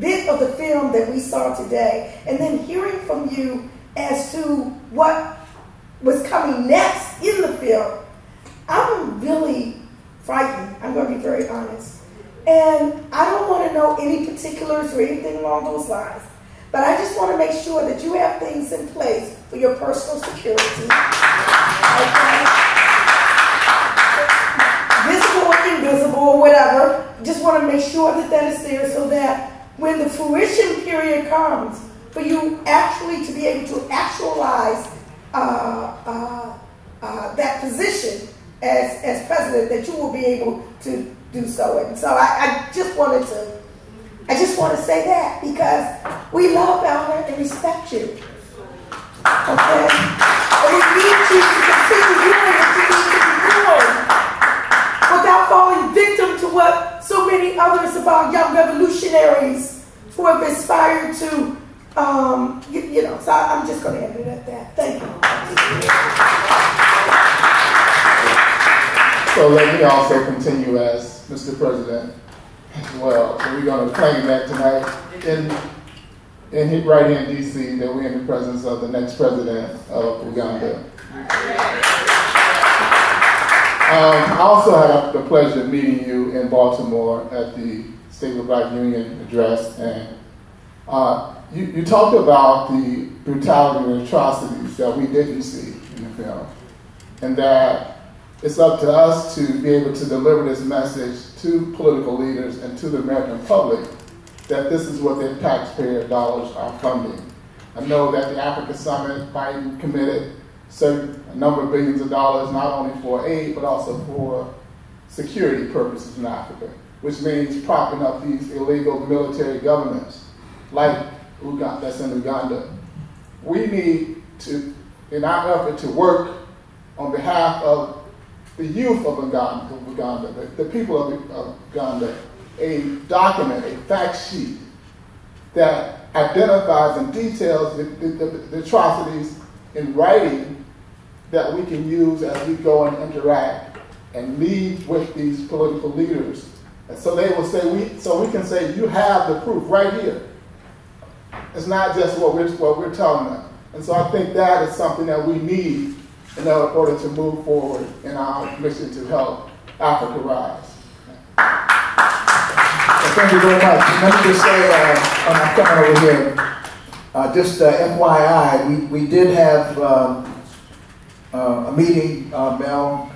bit of the film that we saw today, and then hearing from you as to what was coming next in the film, I'm really frightened, I'm going to be very honest. And I don't want to know any particulars or anything along those lines, but I just want to make sure that you have things in place for your personal security. Okay? Visible, invisible, whatever. Just want to make sure that that is there so that when the fruition period comes, for you actually to be able to actualize that position as president, that you will be able to do so. And so I just want to say that, because we love, honor, and respect you. Okay? And we need you to continue doing what you need to be doing without falling victim to what so many others of our young revolutionaries who have aspired to, you know, so I'm just going to end it at that. Thank you. So let me also continue as Mr. President, as well. So we're going to claim that tonight right here in D.C. that we're in the presence of the next president of Uganda. I also had the pleasure of meeting you in Baltimore at the State of Black Union address, and you talked about the brutality and atrocities that we didn't see in the film, and that it's up to us to be able to deliver this message to political leaders and to the American public that this is what their taxpayer dollars are funding. I know that the Africa Summit, Biden committed a number of billions of dollars not only for aid but also for security purposes in Africa, which means propping up these illegal military governments like Uganda, that's in Uganda. We need to, in our effort to work on behalf of the youth of Uganda, the people of Uganda, a document, a fact sheet that identifies and details the atrocities in writing that we can use as we go and interact and lead with these political leaders. And so they will say, so we can say, you have the proof right here. It's not just what we're telling them. And so I think that is something that we need in order to move forward in our mission to help Africa rise. Well, thank you very much. Let me just say, I'm coming over here, just FYI, we did have a meeting, Mel,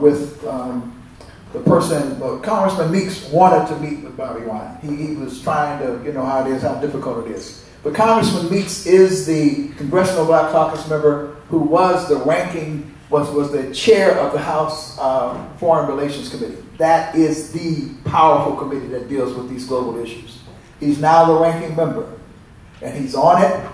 with the person, Congressman Meeks wanted to meet with Bobi Wine. He was trying to, you know how it is, how difficult it is. But Congressman Meeks is the Congressional Black Caucus member who was the ranking, was the chair of the House Foreign Relations Committee. That is the powerful committee that deals with these global issues. He's now the ranking member, and he's on it.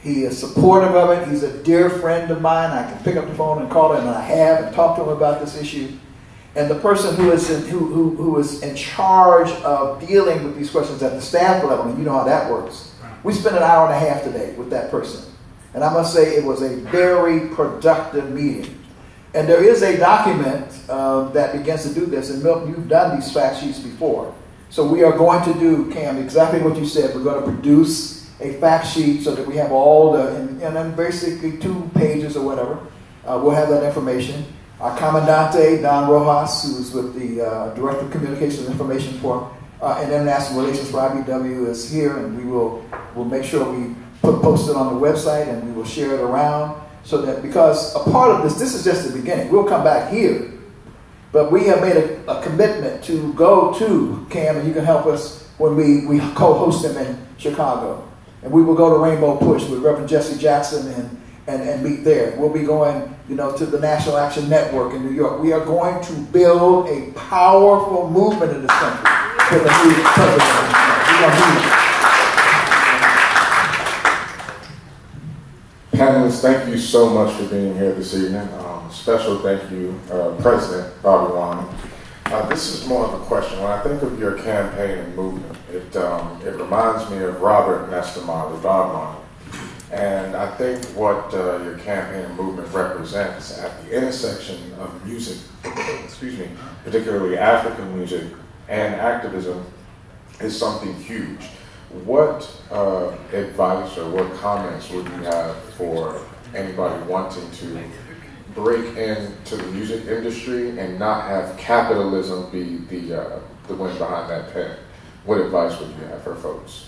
He is supportive of it. He's a dear friend of mine. I can pick up the phone and call him, and I have, and talk to him about this issue. And the person who is in charge of dealing with these questions at the staff level, and you know how that works. We spent an hour and a half today with that person. And I must say it was a very productive meeting. And there is a document that begins to do this. And Milton, you've done these fact sheets before. So we are going to do, Cam, exactly what you said. We're going to produce a fact sheet so that we have all the, and then basically 2 pages or whatever. We'll have that information. Our Commandante, Don Rojas, who's with the Director of Communications and Information for and International Relations for IBW, is here, and we'll make sure we post it on the website, and we will share it around, so that, because a part of this is just the beginning. We'll come back here, but we have made a commitment to go to, Cam, and you can help us, when we co-host them in Chicago. And we will go to Rainbow Push with Reverend Jesse Jackson and meet there. We'll be going, you know, to the National Action Network in New York. We are going to build a powerful movement in this country for the new president. We're going to need it. Panelists, thank you so much for being here this evening. Special thank you, President Bobi Wine. This is more of a question. When I think of your campaign and movement, it reminds me of Robert Nestamali, Bob Wine. And I think what your campaign and movement represents at the intersection of music, excuse me, particularly African music and activism, is something huge. What advice or what comments would you have for anybody wanting to break into the music industry and not have capitalism be the wind behind that pen? What advice would you have for folks?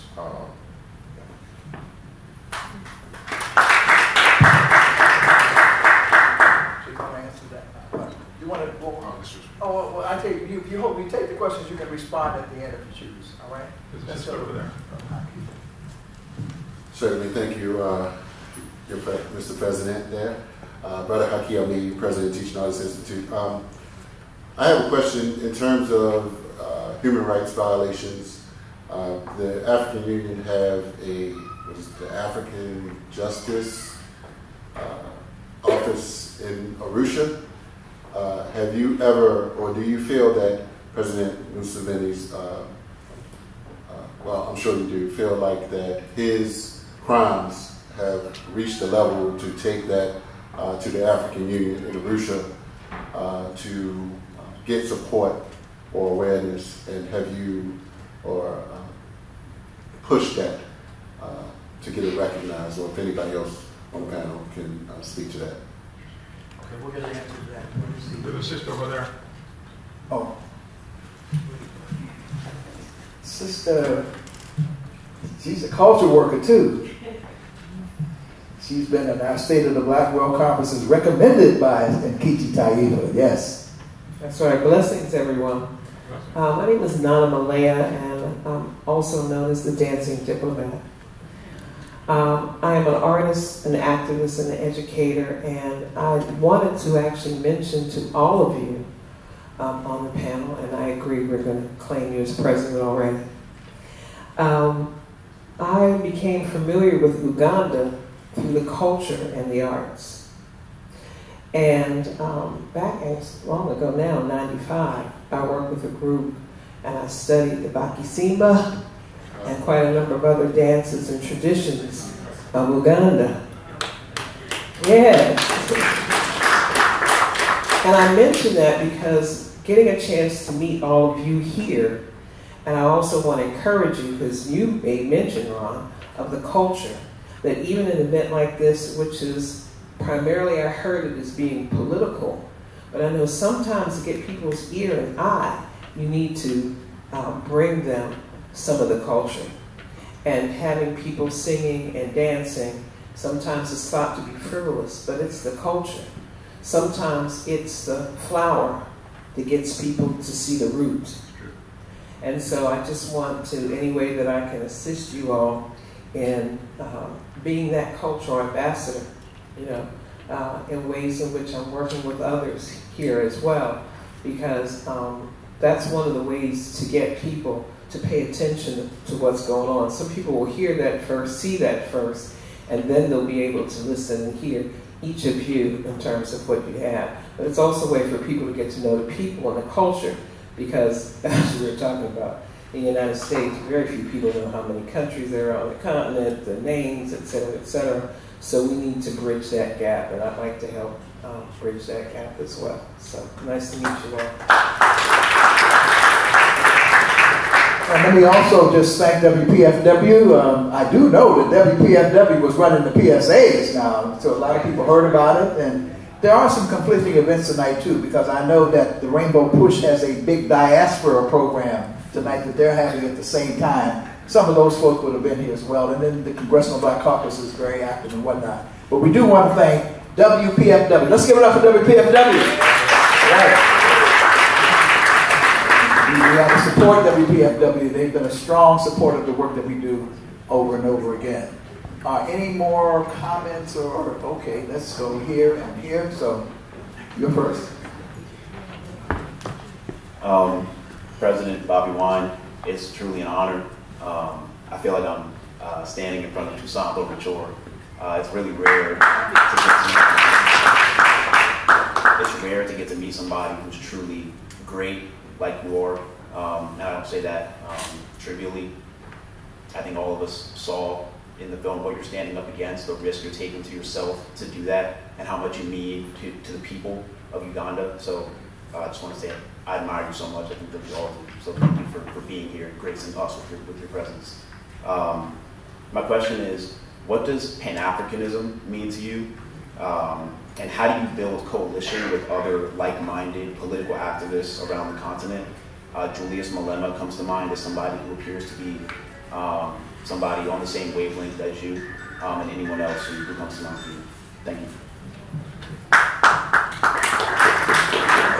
You want to? Oh, well, I take you. Hope you take the questions. You can respond at the end if you choose. All right. Let's start over there. Certainly, thank you, Mr. President. There. Brother Haki Ali, President of Teaching Artists Institute. I have a question in terms of human rights violations. The African Union have a, what is it, the African Justice Office in Arusha. Have you ever, or do you feel that President Museveni's, well, I'm sure you do, feel like that his crimes have reached a level to take that to the African Union in Arusha to get support or awareness, and have you pushed that to get it recognized, or if anybody else on the panel can speak to that? Okay, we'll get an answer to that. There's a sister over there. Oh. Sister, she's a culture worker too. She's been at our State of the Black World Conferences recommended by Nkechi Taifa, yes. That's right. Blessings, everyone. My name is Nana Malaya, and I'm also known as the Dancing Diplomat. I am an artist, an activist, and an educator, and I wanted to actually mention to all of you on the panel, and I agree we're going to claim you as president already. I became familiar with Uganda through the culture and the arts. And back as long ago now, 95, I worked with a group and I studied the Baki Simba and quite a number of other dances and traditions of Uganda. Yes. And I mention that because getting a chance to meet all of you here, and I also want to encourage you, because you made mention, Ron, of the culture, that even an event like this, which is primarily, I heard it as being political, but I know sometimes to get people's ear and eye, you need to bring them some of the culture. And having people singing and dancing, sometimes it's thought to be frivolous, but it's the culture. Sometimes it's the flower that gets people to see the root. And so I just want to, any way that I can assist you all in being that cultural ambassador, you know, in ways in which I'm working with others here as well, because that's one of the ways to get people to pay attention to what's going on. Some people will hear that first, see that first, and then they'll be able to listen and hear each of you in terms of what you have. But it's also a way for people to get to know the people and the culture, because as we were talking about, in the United States, very few people know how many countries there are on the continent, the names, et cetera, et cetera. So we need to bridge that gap, and I'd like to help bridge that gap as well. So nice to meet you all. And let me also just thank WPFW. I do know that WPFW was running the PSAs now, so a lot of people heard about it. And there are some conflicting events tonight, too, because I know that the Rainbow Push has a big diaspora program tonight that they're having at the same time. Some of those folks would have been here as well. And then the Congressional Black Caucus is very active and whatnot. But we do want to thank WPFW. Let's give it up for WPFW. Right. support WPFW. They've been a strong supporter of the work that we do over and over again. Any more comments or, okay, let's go here and here. So, you're first. President Bobi Wine, it's truly an honor. I feel like I'm standing in front of Toussaint Louverture. It's really rare to get to meet somebody who's truly great like you are. I don't say that trivially. I think all of us saw in the film what you're standing up against, the risk you're taking to yourself to do that, and how much you mean to the people of Uganda. So I just want to say I admire you so much. I think that we all do. So thank you for being here and gracing us with your presence. My question is, what does Pan-Africanism mean to you? And how do you build coalition with other like-minded political activists around the continent? Julius Malema comes to mind as somebody who appears to be somebody on the same wavelength as you, and anyone else who comes to mind for you. Thank you.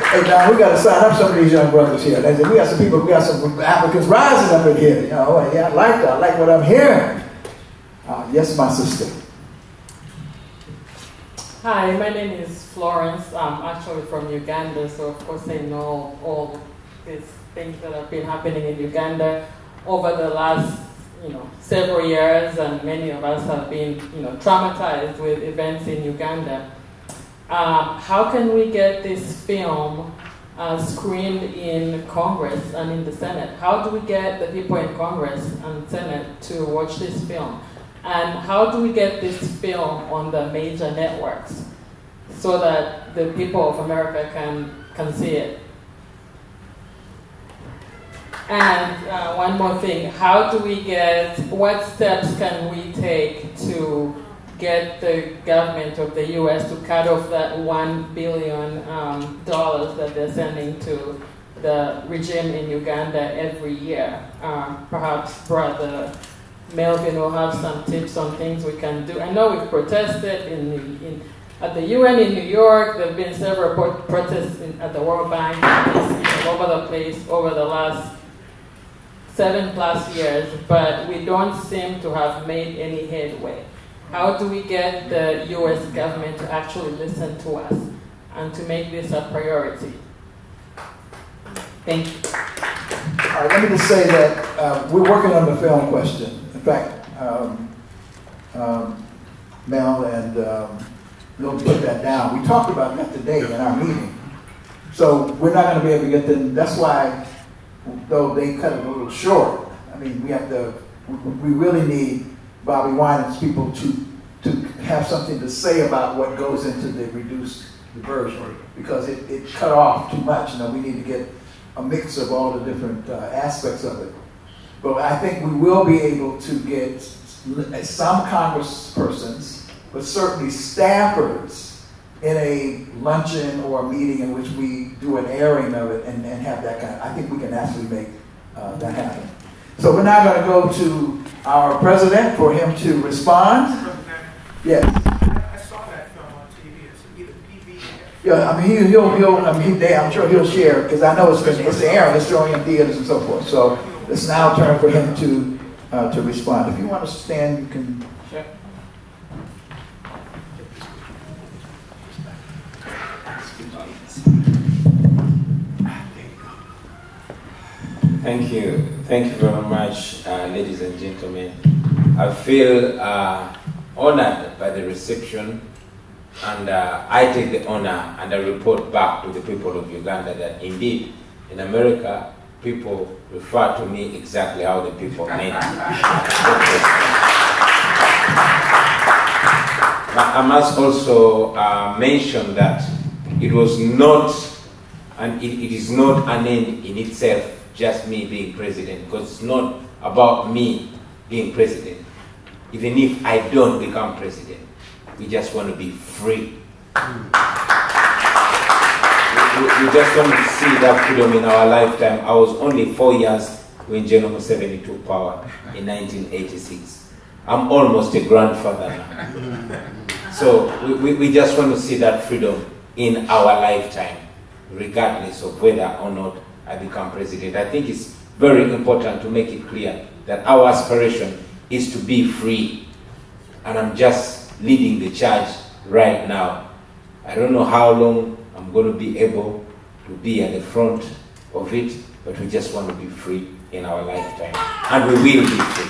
Hey, Don, we got to sign up some of these young brothers here. We got some people, we got some Africans rising up in here. You know, yeah, I like that. I like what I'm hearing. Yes, my sister. Hi, my name is Florence. I'm actually from Uganda, so of course I know all these things that have been happening in Uganda over the last, several years, and many of us have been, traumatized with events in Uganda. How can we get this film screened in Congress and in the Senate? How do we get the people in Congress and Senate to watch this film? And how do we get this film on the major networks so that the people of America can see it? And one more thing, what steps can we take to get the government of the US to cut off that $1 billion that they're sending to the regime in Uganda every year? Perhaps Brother Melvin will have some tips on things we can do. I know we've protested at the UN in New York. There have been several protests at the World Bank over the place over the last 7+ years, but we don't seem to have made any headway. How do we get the US government to actually listen to us and to make this a priority? Thank you. All right, let me just say that we're working on the film question. In fact, Mel and Lil put that down. We talked about that today in our meeting. So we're not going to be able to get them. That's why, though they cut it a little short, I mean, we really need Bobi Wine's people to have something to say about what goes into the reduced version, because it cut off too much. We need to get a mix of all the different aspects of it. But I think we will be able to get some congresspersons, but certainly staffers, in a luncheon or a meeting in which we do an airing of it and have that kind of, I think we can actually make that happen. So we're now going to go to our president for him to respond. President, yes. I saw that film on TV. It's either PBS. Yeah, I mean, I'm sure he'll share, because I know it's airing, it's showing in theaters and so forth. So it's now time for him to respond. If you want to stand, you can. Sure. Thank you. Thank you very much, ladies and gentlemen. I feel honored by the reception, and I take the honor and I report back to the people of Uganda that indeed, in America, people refer to me exactly how the people mean. I must also mention that it was not, and it is not an end in itself, just me being president, because it's not about me being president. Even if I don't become president, we just want to be free. We just want to see that freedom in our lifetime. I was only 4 years when General Museveni took power in 1986. I'm almost a grandfather now. So we just want to see that freedom in our lifetime, regardless of whether or not I become president. I think it's very important to make it clear that our aspiration is to be free. And I'm just leading the charge right now. I don't know how long I'm going to be able to be at the front of it, but we just want to be free in our lifetime. And we will be free.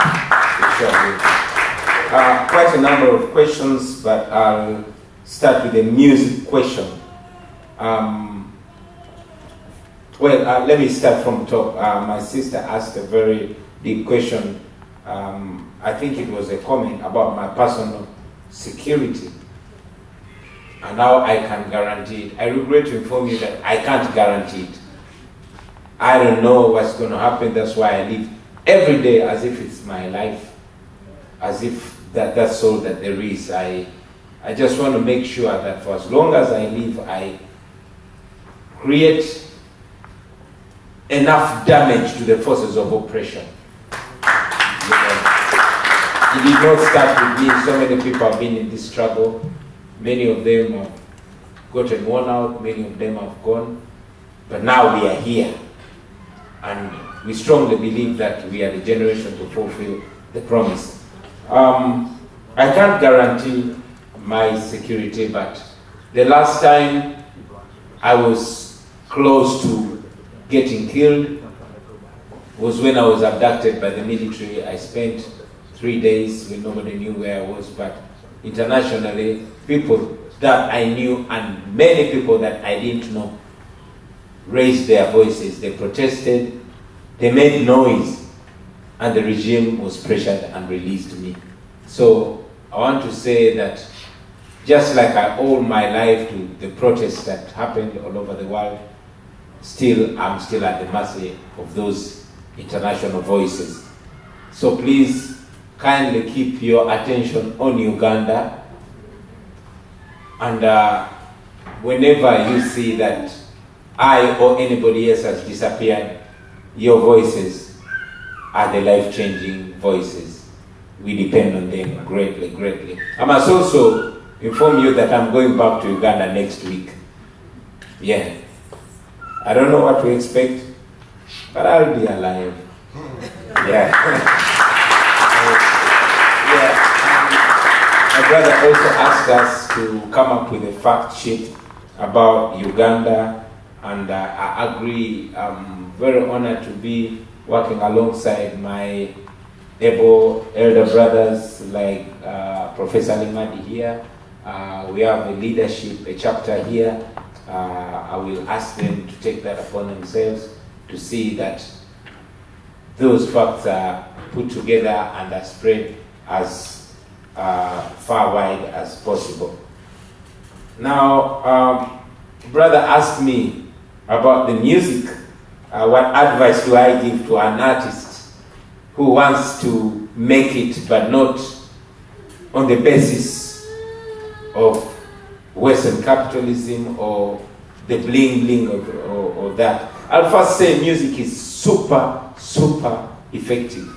Sure will. Quite a number of questions, but I'll start with a music question. Let me start from top. My sister asked a very deep question. I think it was a comment about my personal security and how I can guarantee it. I regret to inform you that I can't guarantee it. I don't know what's going to happen. That's why I live every day as if it's my life, as if that's all that there is. I just want to make sure that for as long as I live, I create enough damage to the forces of oppression. You know, it did not start with me. So many people have been in this struggle. Many of them have gotten worn out. Many of them have gone. But now we are here. And we strongly believe that we are the generation to fulfill the promise. I can't guarantee my security, but the last time I was close to getting killed was when I was abducted by the military. I spent 3 days when nobody knew where I was, but internationally, people that I knew and many people that I didn't know raised their voices. They protested, they made noise, and the regime was pressured and released me. So I want to say that just like I owe my life to the protests that happened all over the world, still I'm still at the mercy of those international voices. So please kindly keep your attention on Uganda, and whenever you see that I or anybody else has disappeared, your voices are the life-changing voices. We depend on them greatly, greatly. I must also inform you that I'm going back to Uganda next week. Yeah. I don't know what to expect, but I'll be alive. Yeah. Yeah. My brother also asked us to come up with a fact sheet about Uganda. And I agree, I'm very honored to be working alongside my able elder brothers like Professor Limadi here. We have a leadership, a chapter here. I will ask them to take that upon themselves to see that those facts are put together and are spread as far wide as possible. Now, brother asked me about the music. What advice do I give to an artist who wants to make it but not on the basis of Western capitalism or the bling bling or that? I'll first say music is super, super effective.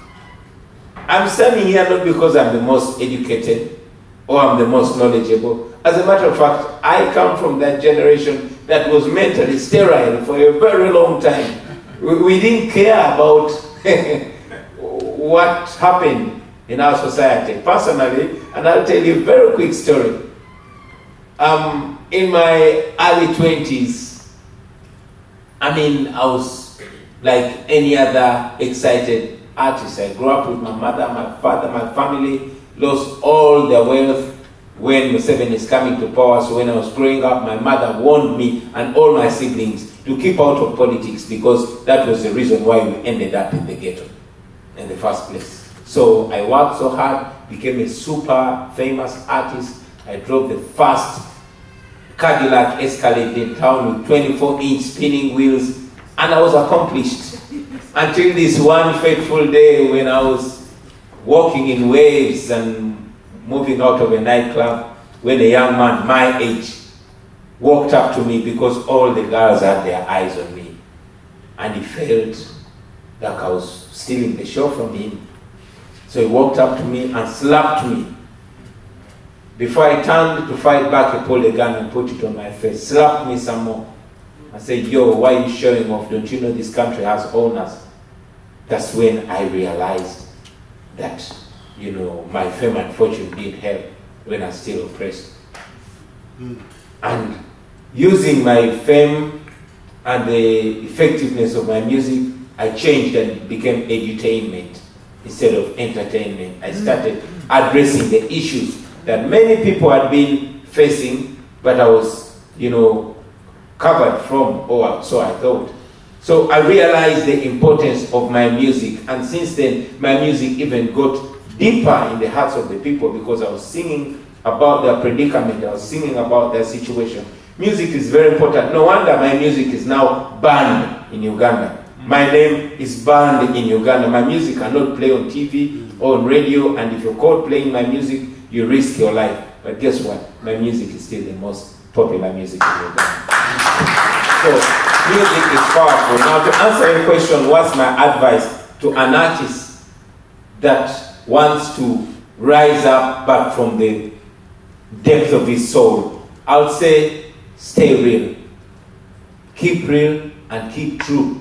I'm standing here not because I'm the most educated or I'm the most knowledgeable. As a matter of fact, I come from that generation that was mentally sterile for a very long time. We didn't care about what happened in our society. Personally, and I'll tell you a very quick story. In my early 20s, I mean, I was like any other excited artist. I grew up with my mother, my father, my family, lost all their wealth when Museveni is coming to power. So when I was growing up, my mother warned me and all my siblings to keep out of politics because that was the reason why we ended up in the ghetto in the first place. So I worked so hard, became a super famous artist. I drove the first Cadillac Escalade in town with 24-inch spinning wheels, and I was accomplished until this one fateful day when I was walking in waves and moving out of a nightclub, when a young man my age walked up to me because all the girls had their eyes on me. And he felt like I was stealing the show from him. So he walked up to me and slapped me. Before I turned to fight back, he pulled a gun and put it on my face, slapped me some more. I said, yo, why are you showing off? Don't you know this country has owners? that's when I realized that, you know, my fame and fortune did help when I was still oppressed. Mm. And using my fame and the effectiveness of my music, I changed and became edutainment instead of entertainment. I started addressing the issues that many people had been facing, but I was, you know, covered from, or so I thought. So I realized the importance of my music, and since then my music even got deeper in the hearts of the people because I was singing about their predicament, I was singing about their situation. Music is very important. No wonder my music is now banned in Uganda. My name is banned in Uganda. My music cannot play on TV or on radio, and if you're caught playing my music, you risk your life. But guess what? My music is still the most popular music in Uganda. So, music is powerful. Now, to answer your question, what's my advice to an artist that wants to rise up back from the depth of his soul? I'll say, stay real. Keep real and keep true.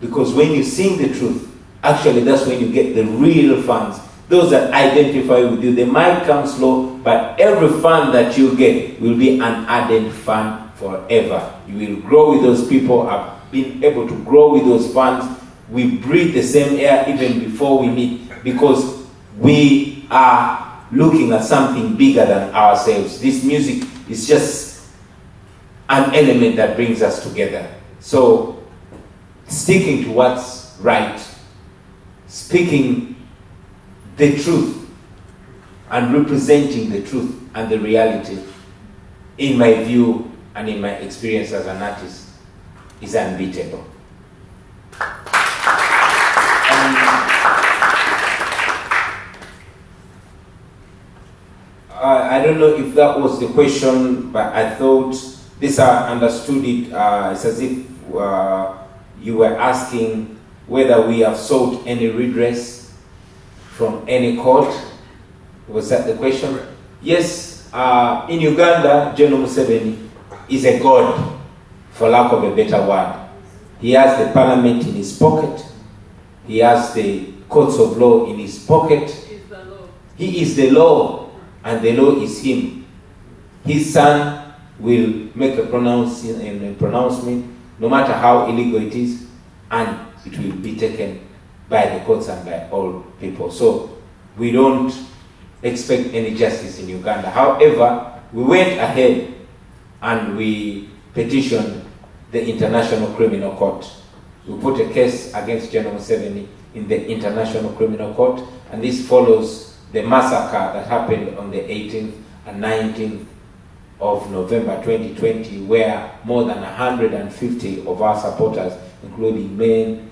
Because when you sing the truth, actually that's when you get the real fans. Those that identify with you, they might come slow, but every fan that you get will be an ardent fan forever. You will grow with those people. I've been able to grow with those fans. We breathe the same air even before we meet because we are looking at something bigger than ourselves. This music is just an element that brings us together. So, sticking to what's right, speaking the truth, and representing the truth and the reality, in my view, and in my experience as an artist, is unbeatable. I don't know if that was the question, but I thought this, I understood it, it's as if you were asking whether we have sought any redress from any court. Was that the question? Yes, in Uganda, General Museveni is a god, for lack of a better word. He has the parliament in his pocket. He has the courts of law in his pocket. He is the law, and the law is him. His son will make a pronouncement, no matter how illegal it is, and it will be taken by the courts and by all people. So we don't expect any justice in Uganda. However, we went ahead and we petitioned the International Criminal Court. We put a case against General Museveni in the International Criminal Court, and this follows the massacre that happened on the 18th and 19th of November 2020, where more than 150 of our supporters, including men,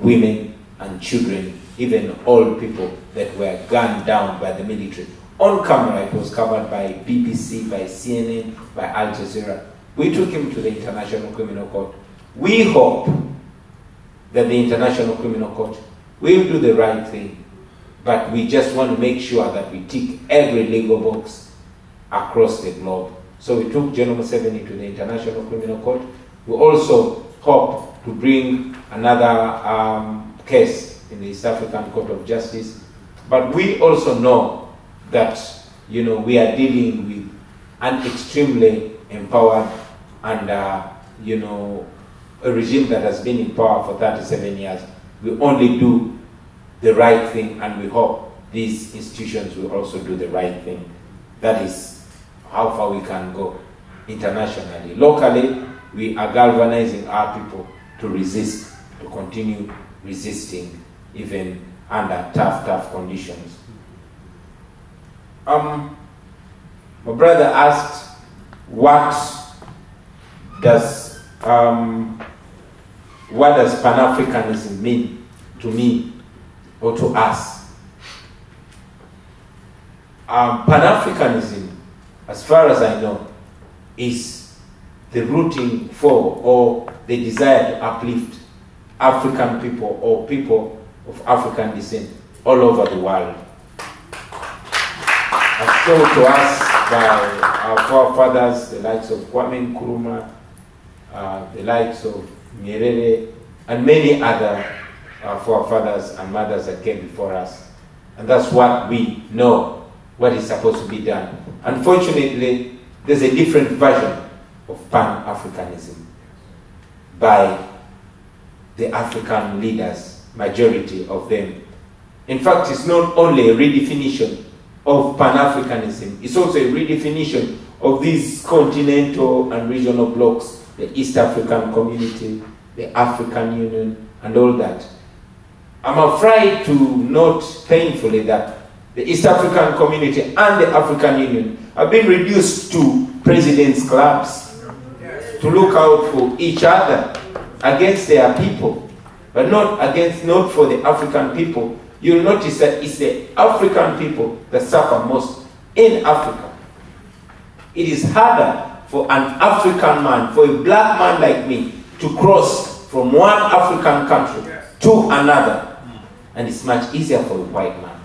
women, and children, even old people, that were gunned down by the military. On camera, it was covered by BBC, by CNN, by Al Jazeera. We took him to the International Criminal Court. We hope that the International Criminal Court will do the right thing, but we just want to make sure that we tick every legal box across the globe. So we took General Museveni to the International Criminal Court. We also hope to bring another case in the East African Court of Justice, but we also know that, you know, we are dealing with an extremely empowered and, you know, a regime that has been in power for 37 years. We only do the right thing, and we hope these institutions will also do the right thing. That is how far we can go internationally. Locally, we are galvanizing our people to resist, to continue resisting, even under tough, tough conditions. My brother asked, what does Pan-Africanism mean to me or to us? Pan-Africanism, as far as I know, is the rooting for or the desire to uplift African people or people of African descent all over the world. As told to us by our forefathers, the likes of Kwame Nkrumah, the likes of Nyerere, and many other our forefathers and mothers that came before us. And that's what we know, what is supposed to be done. Unfortunately, there's a different version of Pan-Africanism by the African leaders, majority of them. In fact, it's not only a redefinition of Pan-Africanism, it's also a redefinition of these continental and regional blocs, the East African Community, the African Union, and all that. I'm afraid to note painfully that the East African Community and the African Union have been reduced to presidents' clubs to look out for each other against their people, but not for the African people. You'll notice that it's the African people that suffer most in Africa. It is harder for an African man, for a black man like me, to cross from one African country to another, and it's much easier for a white man.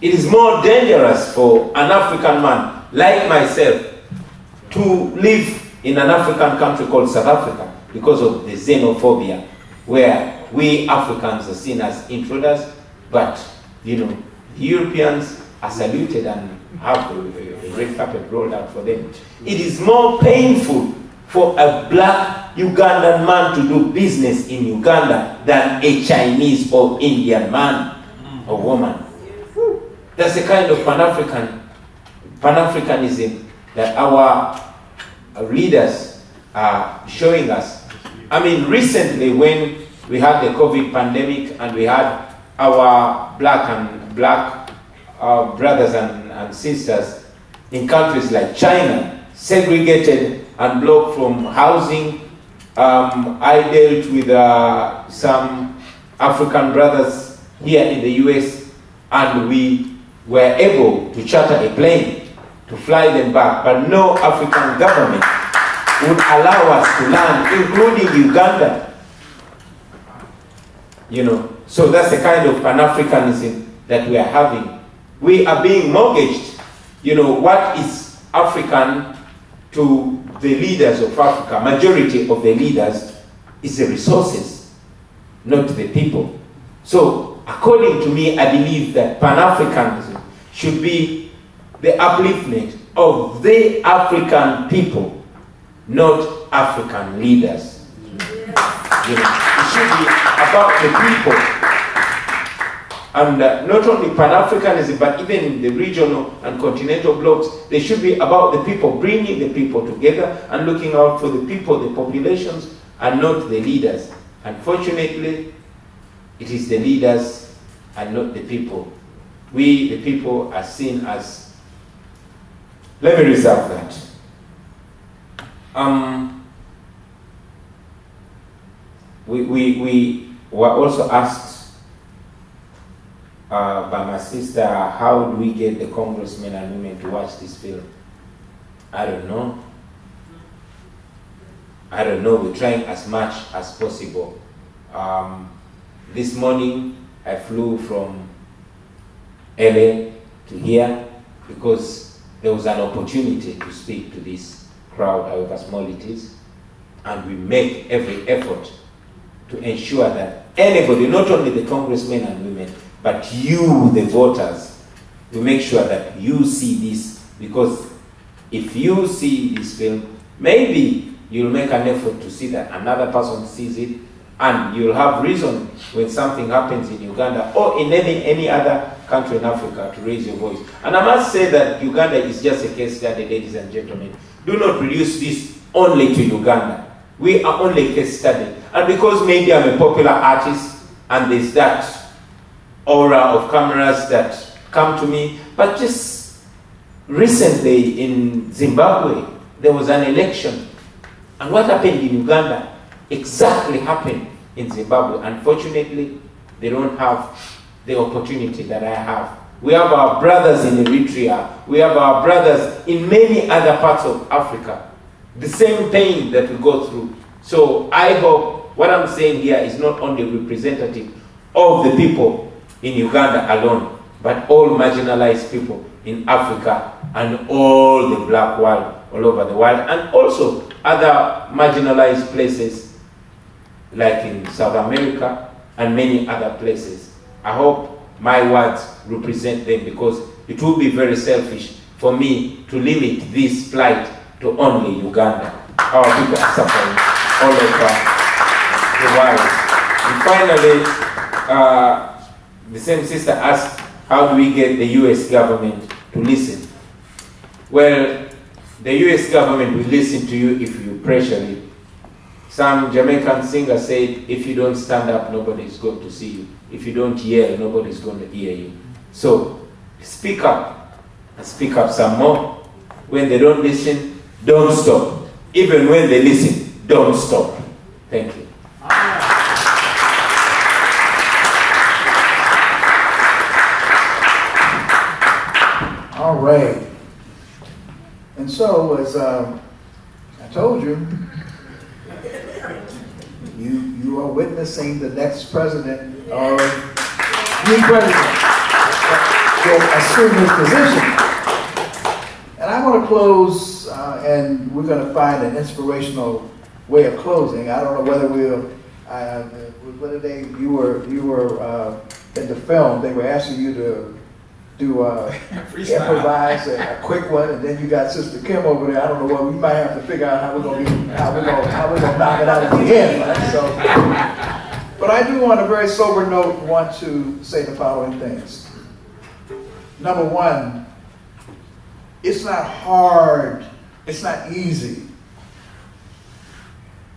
It is more dangerous for an African man like myself to live in an African country called South Africa because of the xenophobia, where we Africans are seen as intruders, but you know, the Europeans are saluted and have the red carpet rolled out for them. It is more painful for a black Ugandan man to do business in Uganda than a Chinese or Indian man or woman. That's the kind of Pan-Africanism that our leaders are showing us. I mean, recently when we had the COVID pandemic and we had our black brothers and sisters in countries like China segregated and blocked from housing, I dealt with some African brothers here in the US, and we were able to charter a plane to fly them back, but no African government would allow us to land, including Uganda. You know, so that's the kind of Pan-Africanism that we are having. We are being mortgaged. You know, what is African to the leaders of Africa, majority of the leaders, is the resources, not the people. So, according to me, I believe that Pan-Africanism should be the upliftment of the African people, not African leaders. Yes. You know, it should be about the people. And not only Pan-Africanism, but even the regional and continental blocs, they should be about the people, bringing the people together and looking out for the people, the populations, and not the leaders. Unfortunately, it is the leaders and not the people. We, the people, are seen as... Let me reserve that. We were also asked by my sister, how do we get the congressmen and women to watch this film? I don't know. I don't know. We're trying as much as possible. This morning, I flew from LA to here because there was an opportunity to speak to this crowd, however small it is, and we make every effort to ensure that anybody, not only the congressmen and women, but you, the voters, we make sure that you see this, because if you see this film, maybe you'll make an effort to see that another person sees it, and you'll have reason when something happens in Uganda or in any other country in Africa to raise your voice. And I must say that Uganda is just a case study, ladies and gentlemen. Do not reduce this only to Uganda. We are only a case study. And because maybe I'm a popular artist and there's that aura of cameras that come to me, but just recently in Zimbabwe, there was an election. And what happened in Uganda exactly happened in Zimbabwe. Unfortunately, they don't have the opportunity that I have. We have our brothers in Eritrea. We have our brothers in many other parts of Africa. The same pain that we go through. So I hope what I'm saying here is not only representative of the people in Uganda alone, but all marginalized people in Africa and all the black world, all over the world, and also other marginalized places like in South America, and many other places. I hope my words represent them, because it will be very selfish for me to limit this plight to only Uganda. Our people are suffering all over the world. And finally, the same sister asked, how do we get the US government to listen? Well, the US government will listen to you if you pressure it. Some Jamaican singer said, if you don't stand up, nobody's going to see you. If you don't yell, nobody's going to hear you. So speak up, and speak up some more. When they don't listen, don't stop. Even when they listen, don't stop. Thank you. All right. And so, as I told you, you are witnessing the next president, or new president, that assume his position. And I want to close, and we're going to find an inspirational way of closing. I don't know whether we'll, whether you were in the film, they were asking you to do improvise a quick one, and then you got Sister Kim over there. I don't know what, we might have to figure out how we're going to knock it out at the end. Right? So, but I do, on a very sober note, want to say the following things. Number one, it's not hard, it's not easy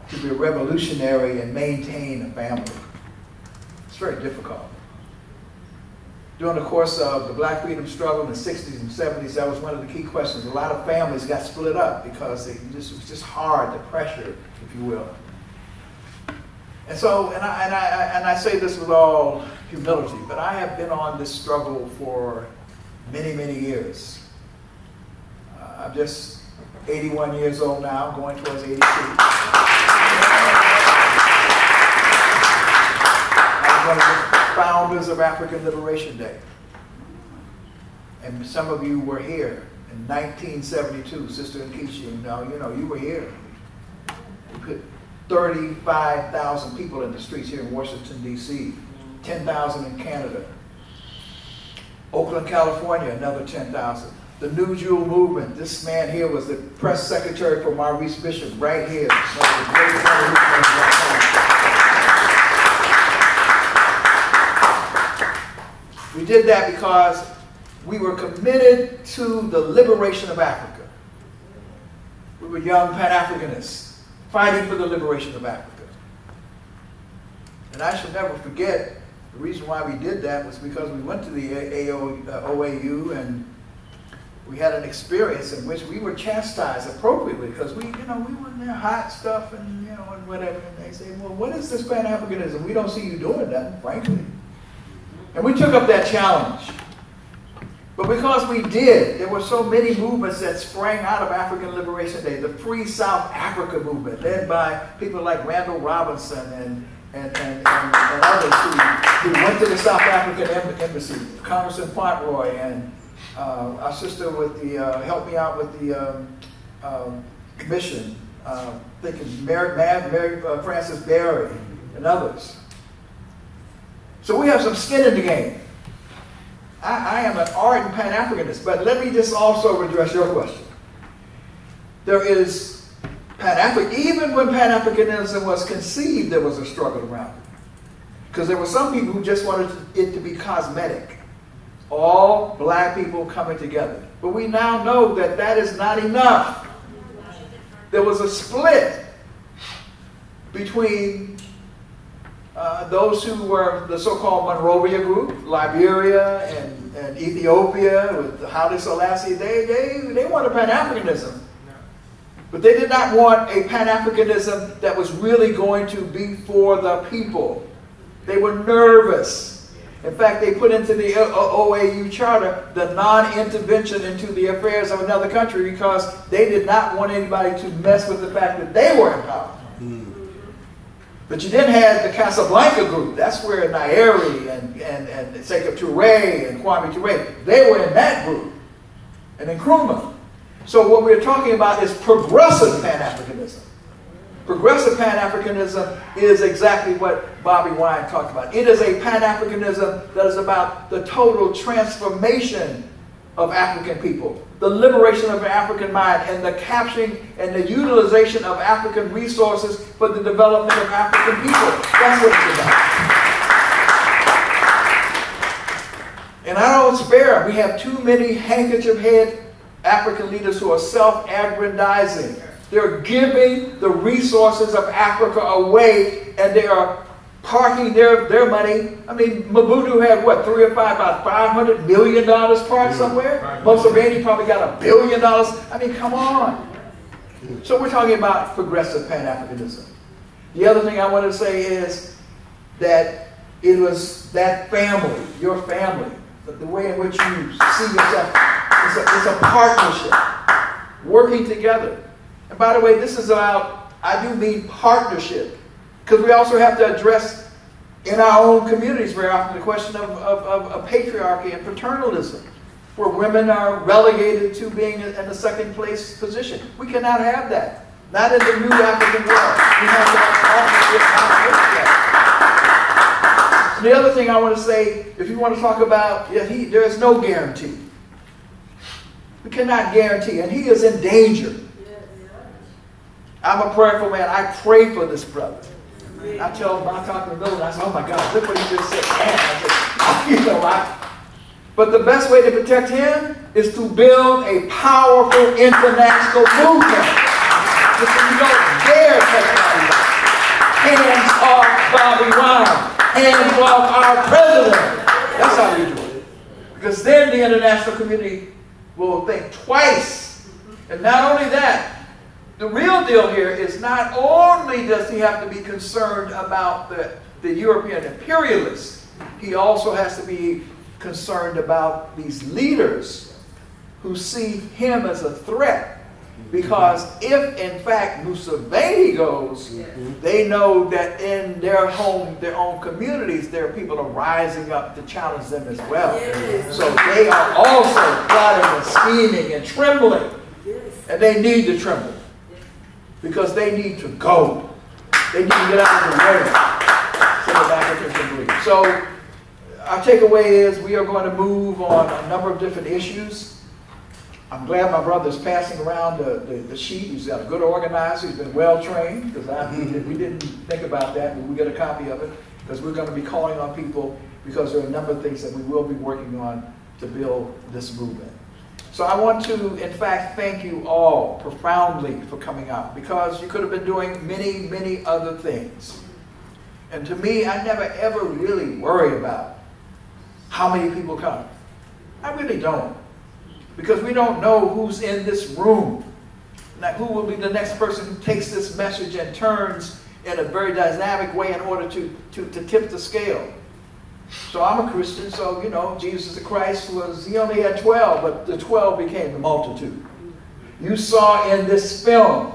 to be a revolutionary and maintain a family. It's very difficult. During the course of the Black freedom struggle in the 60s and 70s, that was one of the key questions. A lot of families got split up because it was just hard, the pressure, if you will. And so, and I say this with all humility, but I have been on this struggle for many, many years. I'm just 81 years old now, going towards 82. Founders of African Liberation Day. And some of you were here in 1972, Sister Nkechi, you were here. We put 35,000 people in the streets here in Washington, D.C., 10,000 in Canada. Oakland, California, another 10,000. The New Jewel Movement, this man here was the press secretary for Maurice Bishop, right here. We did that because we were committed to the liberation of Africa. We were young Pan-Africanists fighting for the liberation of Africa. And I shall never forget, the reason why we did that was because we went to the OAU and we had an experience in which we were chastised appropriately because we were in there hot stuff and and whatever. And they say, well, what is this Pan-Africanism? We don't see you doing nothing, frankly. And we took up that challenge. But because we did, there were so many movements that sprang out of African Liberation Day. The Free South Africa movement, led by people like Randall Robinson and others who went to the South African embassy, Congressman Fauntleroy, and our sister with the, help me out with the commission, I think it's Mary Frances Berry and others. So we have some skin in the game. I am an ardent Pan-Africanist, but let me just also address your question. There is Pan-African, even when Pan-Africanism was conceived, there was a struggle around it. Because there were some people who just wanted it to be cosmetic. All Black people coming together. But we now know that that is not enough. There was a split between those who were the so-called Monrovia group, Liberia and Ethiopia, with Haile Selassie, they wanted Pan-Africanism. But they did not want a Pan-Africanism that was really going to be for the people. They were nervous. In fact, they put into the OAU Charter the non-intervention into the affairs of another country because they did not want anybody to mess with the fact that they were in power. But you then had the Casablanca group. That's where Nyeri and Sekou Touré and Kwame Touré, they were in that group, and Nkrumah. So what we're talking about is progressive Pan-Africanism. Progressive Pan-Africanism is exactly what Bobi Wine talked about. It is a Pan-Africanism that is about the total transformation of African people, the liberation of the African mind, and the capturing and the utilization of African resources for the development of African people. That's what it's about. And I don't spare. We have too many handkerchief-head African leaders who are self-aggrandizing. They're giving the resources of Africa away, and they are parking their money. I mean, Mobutu had what, about $500 million parked somewhere? Museveni probably got $1 billion. I mean, come on. So we're talking about progressive Pan-Africanism. The other thing I want to say is that it was that family, your family, the way in which you see yourself, it's a partnership, working together. And by the way, this is about, I do mean partnership, because we also have to address in our own communities very often the question of patriarchy and paternalism, where women are relegated to being in the second place position. We cannot have that. Not in the new African world. We have to have partnership. So the other thing I want to say, if you want to talk about, there is no guarantee. We cannot guarantee, and he is in danger. I'm a prayerful man. I pray for this brother. I tell Bartok and Miller, I said, oh my God, look what he just said. But the best way to protect him is to build a powerful international movement. Because you don't dare take anybody else. Hands off Bobi Wine. Hands off our president. That's how you do it. Because then the international community will think twice. And not only that, the real deal here is not only does he have to be concerned about the European imperialists, he also has to be concerned about these leaders who see him as a threat. Because if, in fact, Museveni goes, they know that in their home, their own communities, their people are rising up to challenge them as well. So they are also plotting and scheming and trembling. And they need to tremble. Because they need to go. They need to get out of the way so that Africans can breathe. So our takeaway is we are going to move on a number of different issues. I'm glad my brother's passing around the sheet. He's got a good organizer. He's been well-trained, because we didn't think about that, but we got a copy of it, because we're going to be calling on people, because there are a number of things that we will be working on to build this movement. So I want to, in fact, thank you all profoundly for coming out, because you could have been doing many, many other things. And to me, I never ever really worry about how many people come. I really don't, because we don't know who's in this room, like who will be the next person who takes this message and turns in a very dynamic way in order to tip the scale. So I'm a Christian, so you know, Jesus Christ was, he only had 12, but the 12 became the multitude. You saw in this film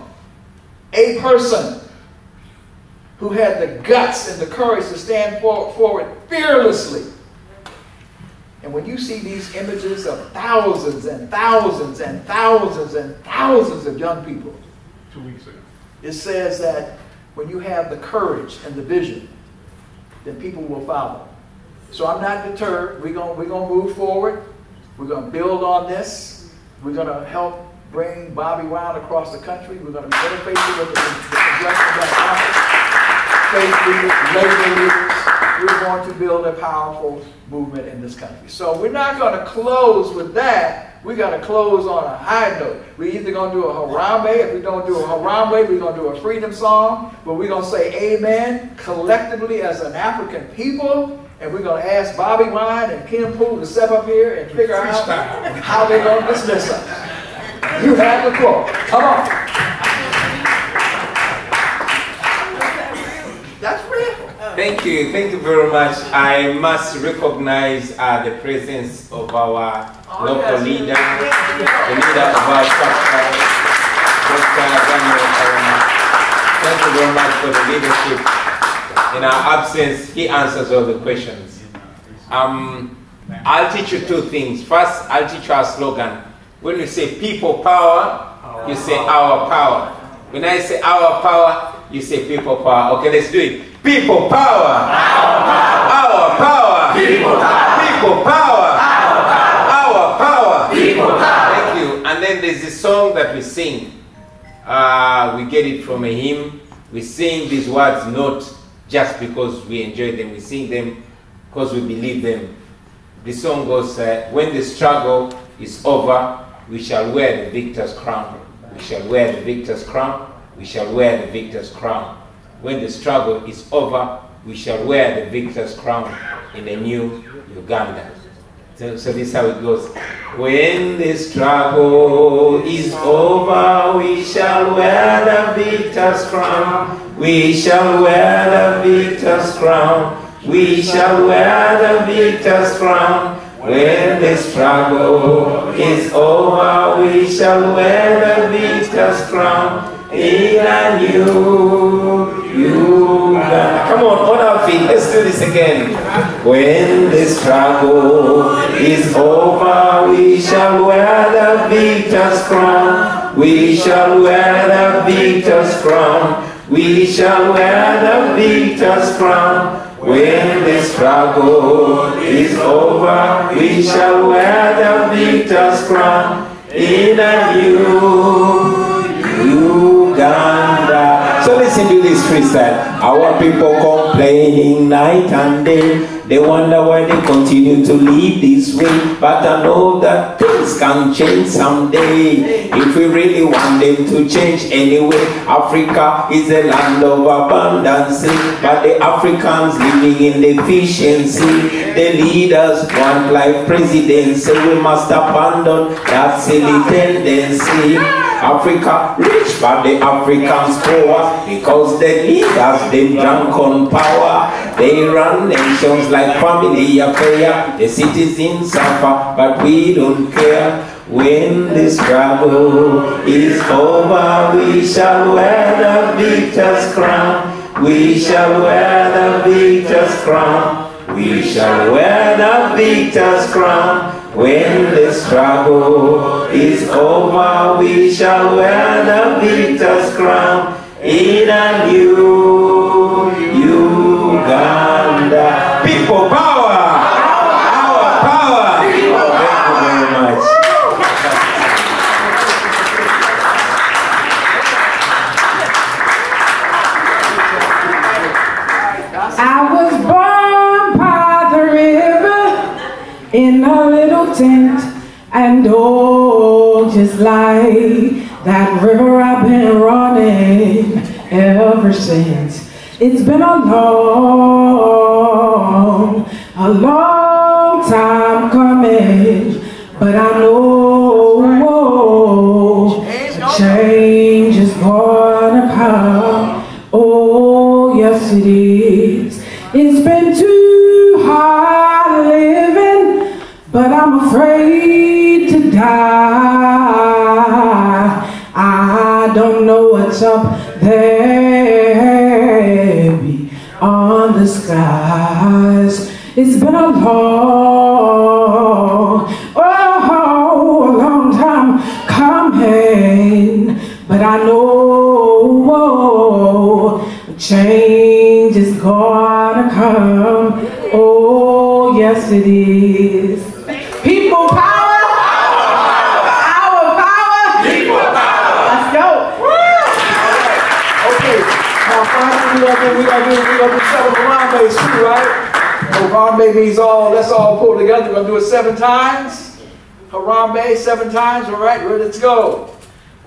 a person who had the guts and the courage to stand forward fearlessly. And when you see these images of thousands and thousands and thousands and thousands of young people, 2 weeks ago, it says that when you have the courage and the vision, then people will follow. So I'm not deterred. We're gonna move forward. We're going to build on this. We're going to help bring Bobi Wine across the country. We're going to be interfacing with the progressive black office, faith leaders, labor leaders. We're going to build a powerful movement in this country. So we're not going to close with that. We're going to close on a high note. We're either going to do a Harambe. If we don't do a Harambe, we're going to do a freedom song. But we're going to say amen collectively as an African people. And we're going to ask Bobi Wine and Kim Poole to step up here and figure out how they're going to dismiss us. You have the floor. Come on. That's real. Thank you. Thank you very much. I must recognize the presence of our local leader, the leader of our chapter, Dr. Daniel Arama. Thank you very much for the leadership. In our absence, he answers all the questions. I'll teach you two things. First, I'll teach you our slogan. When you say people power, you say our power. When I say our power, You say people power. Okay, let's do it. People power. Power, power. Our power. People power. People power. Our power. Our power. People power. Thank you. And then there's this song that we sing. We get it from a hymn. We sing these words not just because we enjoy them. We sing them because we believe them. The song goes, when the struggle is over, we shall wear the victor's crown. We shall wear the victor's crown. We shall wear the victor's crown. When the struggle is over, we shall wear the victor's crown in the new Uganda. So this is how it goes. When the struggle is over, we shall wear the victor's crown. We shall wear the victor's crown. We shall wear the victor's crown. When the struggle is over, we shall wear the victor's crown in a new Uganda. Come on our feet, let's do this again. When the struggle is over, we shall wear the victor's crown. We shall wear the victor's crown. We shall wear the victor's crown. When the struggle is over, we shall wear the victor's crown in a new Uganda. So listen to this freestyle. Our people complaining night and day. They wonder why they continue to live this way. But I know that things can change someday, if we really want them to change anyway. Africa is a land of abundance, but the Africans living in deficiency. The leaders want life presidency. We must abandon that silly tendency. Africa rich, but the Africans poor, because the leaders, they drunk on power. They run nations like family affair. The citizens suffer, but we don't care. When the struggle is over, we shall wear the victor's crown. We shall wear the victor's crown. We shall wear the victor's crown. When the struggle is over, we shall wear the victor's crown in a new Uganda. People power! Our power! Thank you very much. I was born by the river in a little tent, and oh, just like that river I've been running ever since. It's been a long time coming, but I know a change is gonna come. Oh, yes it is. It's been too hard living, but I'm afraid to die. I don't know what's up there beyond the skies. It's been a long time coming, but I know a change is gonna come. Oh, yes it is. People power. We gotta do seven Harambe's too, right? Harambe means all, let's all pull together. We're gonna do it 7 times. Harambe 7 times, all right? Ready, let's go.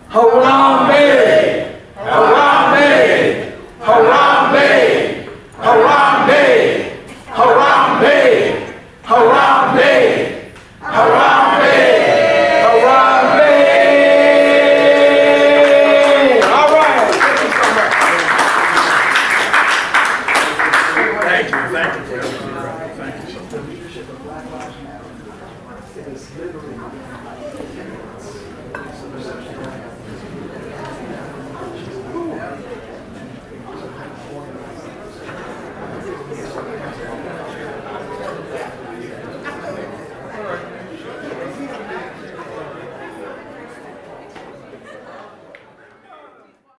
Harambe! Harambe! Harambe! Harambe! Harambe! Harambe! Harambe!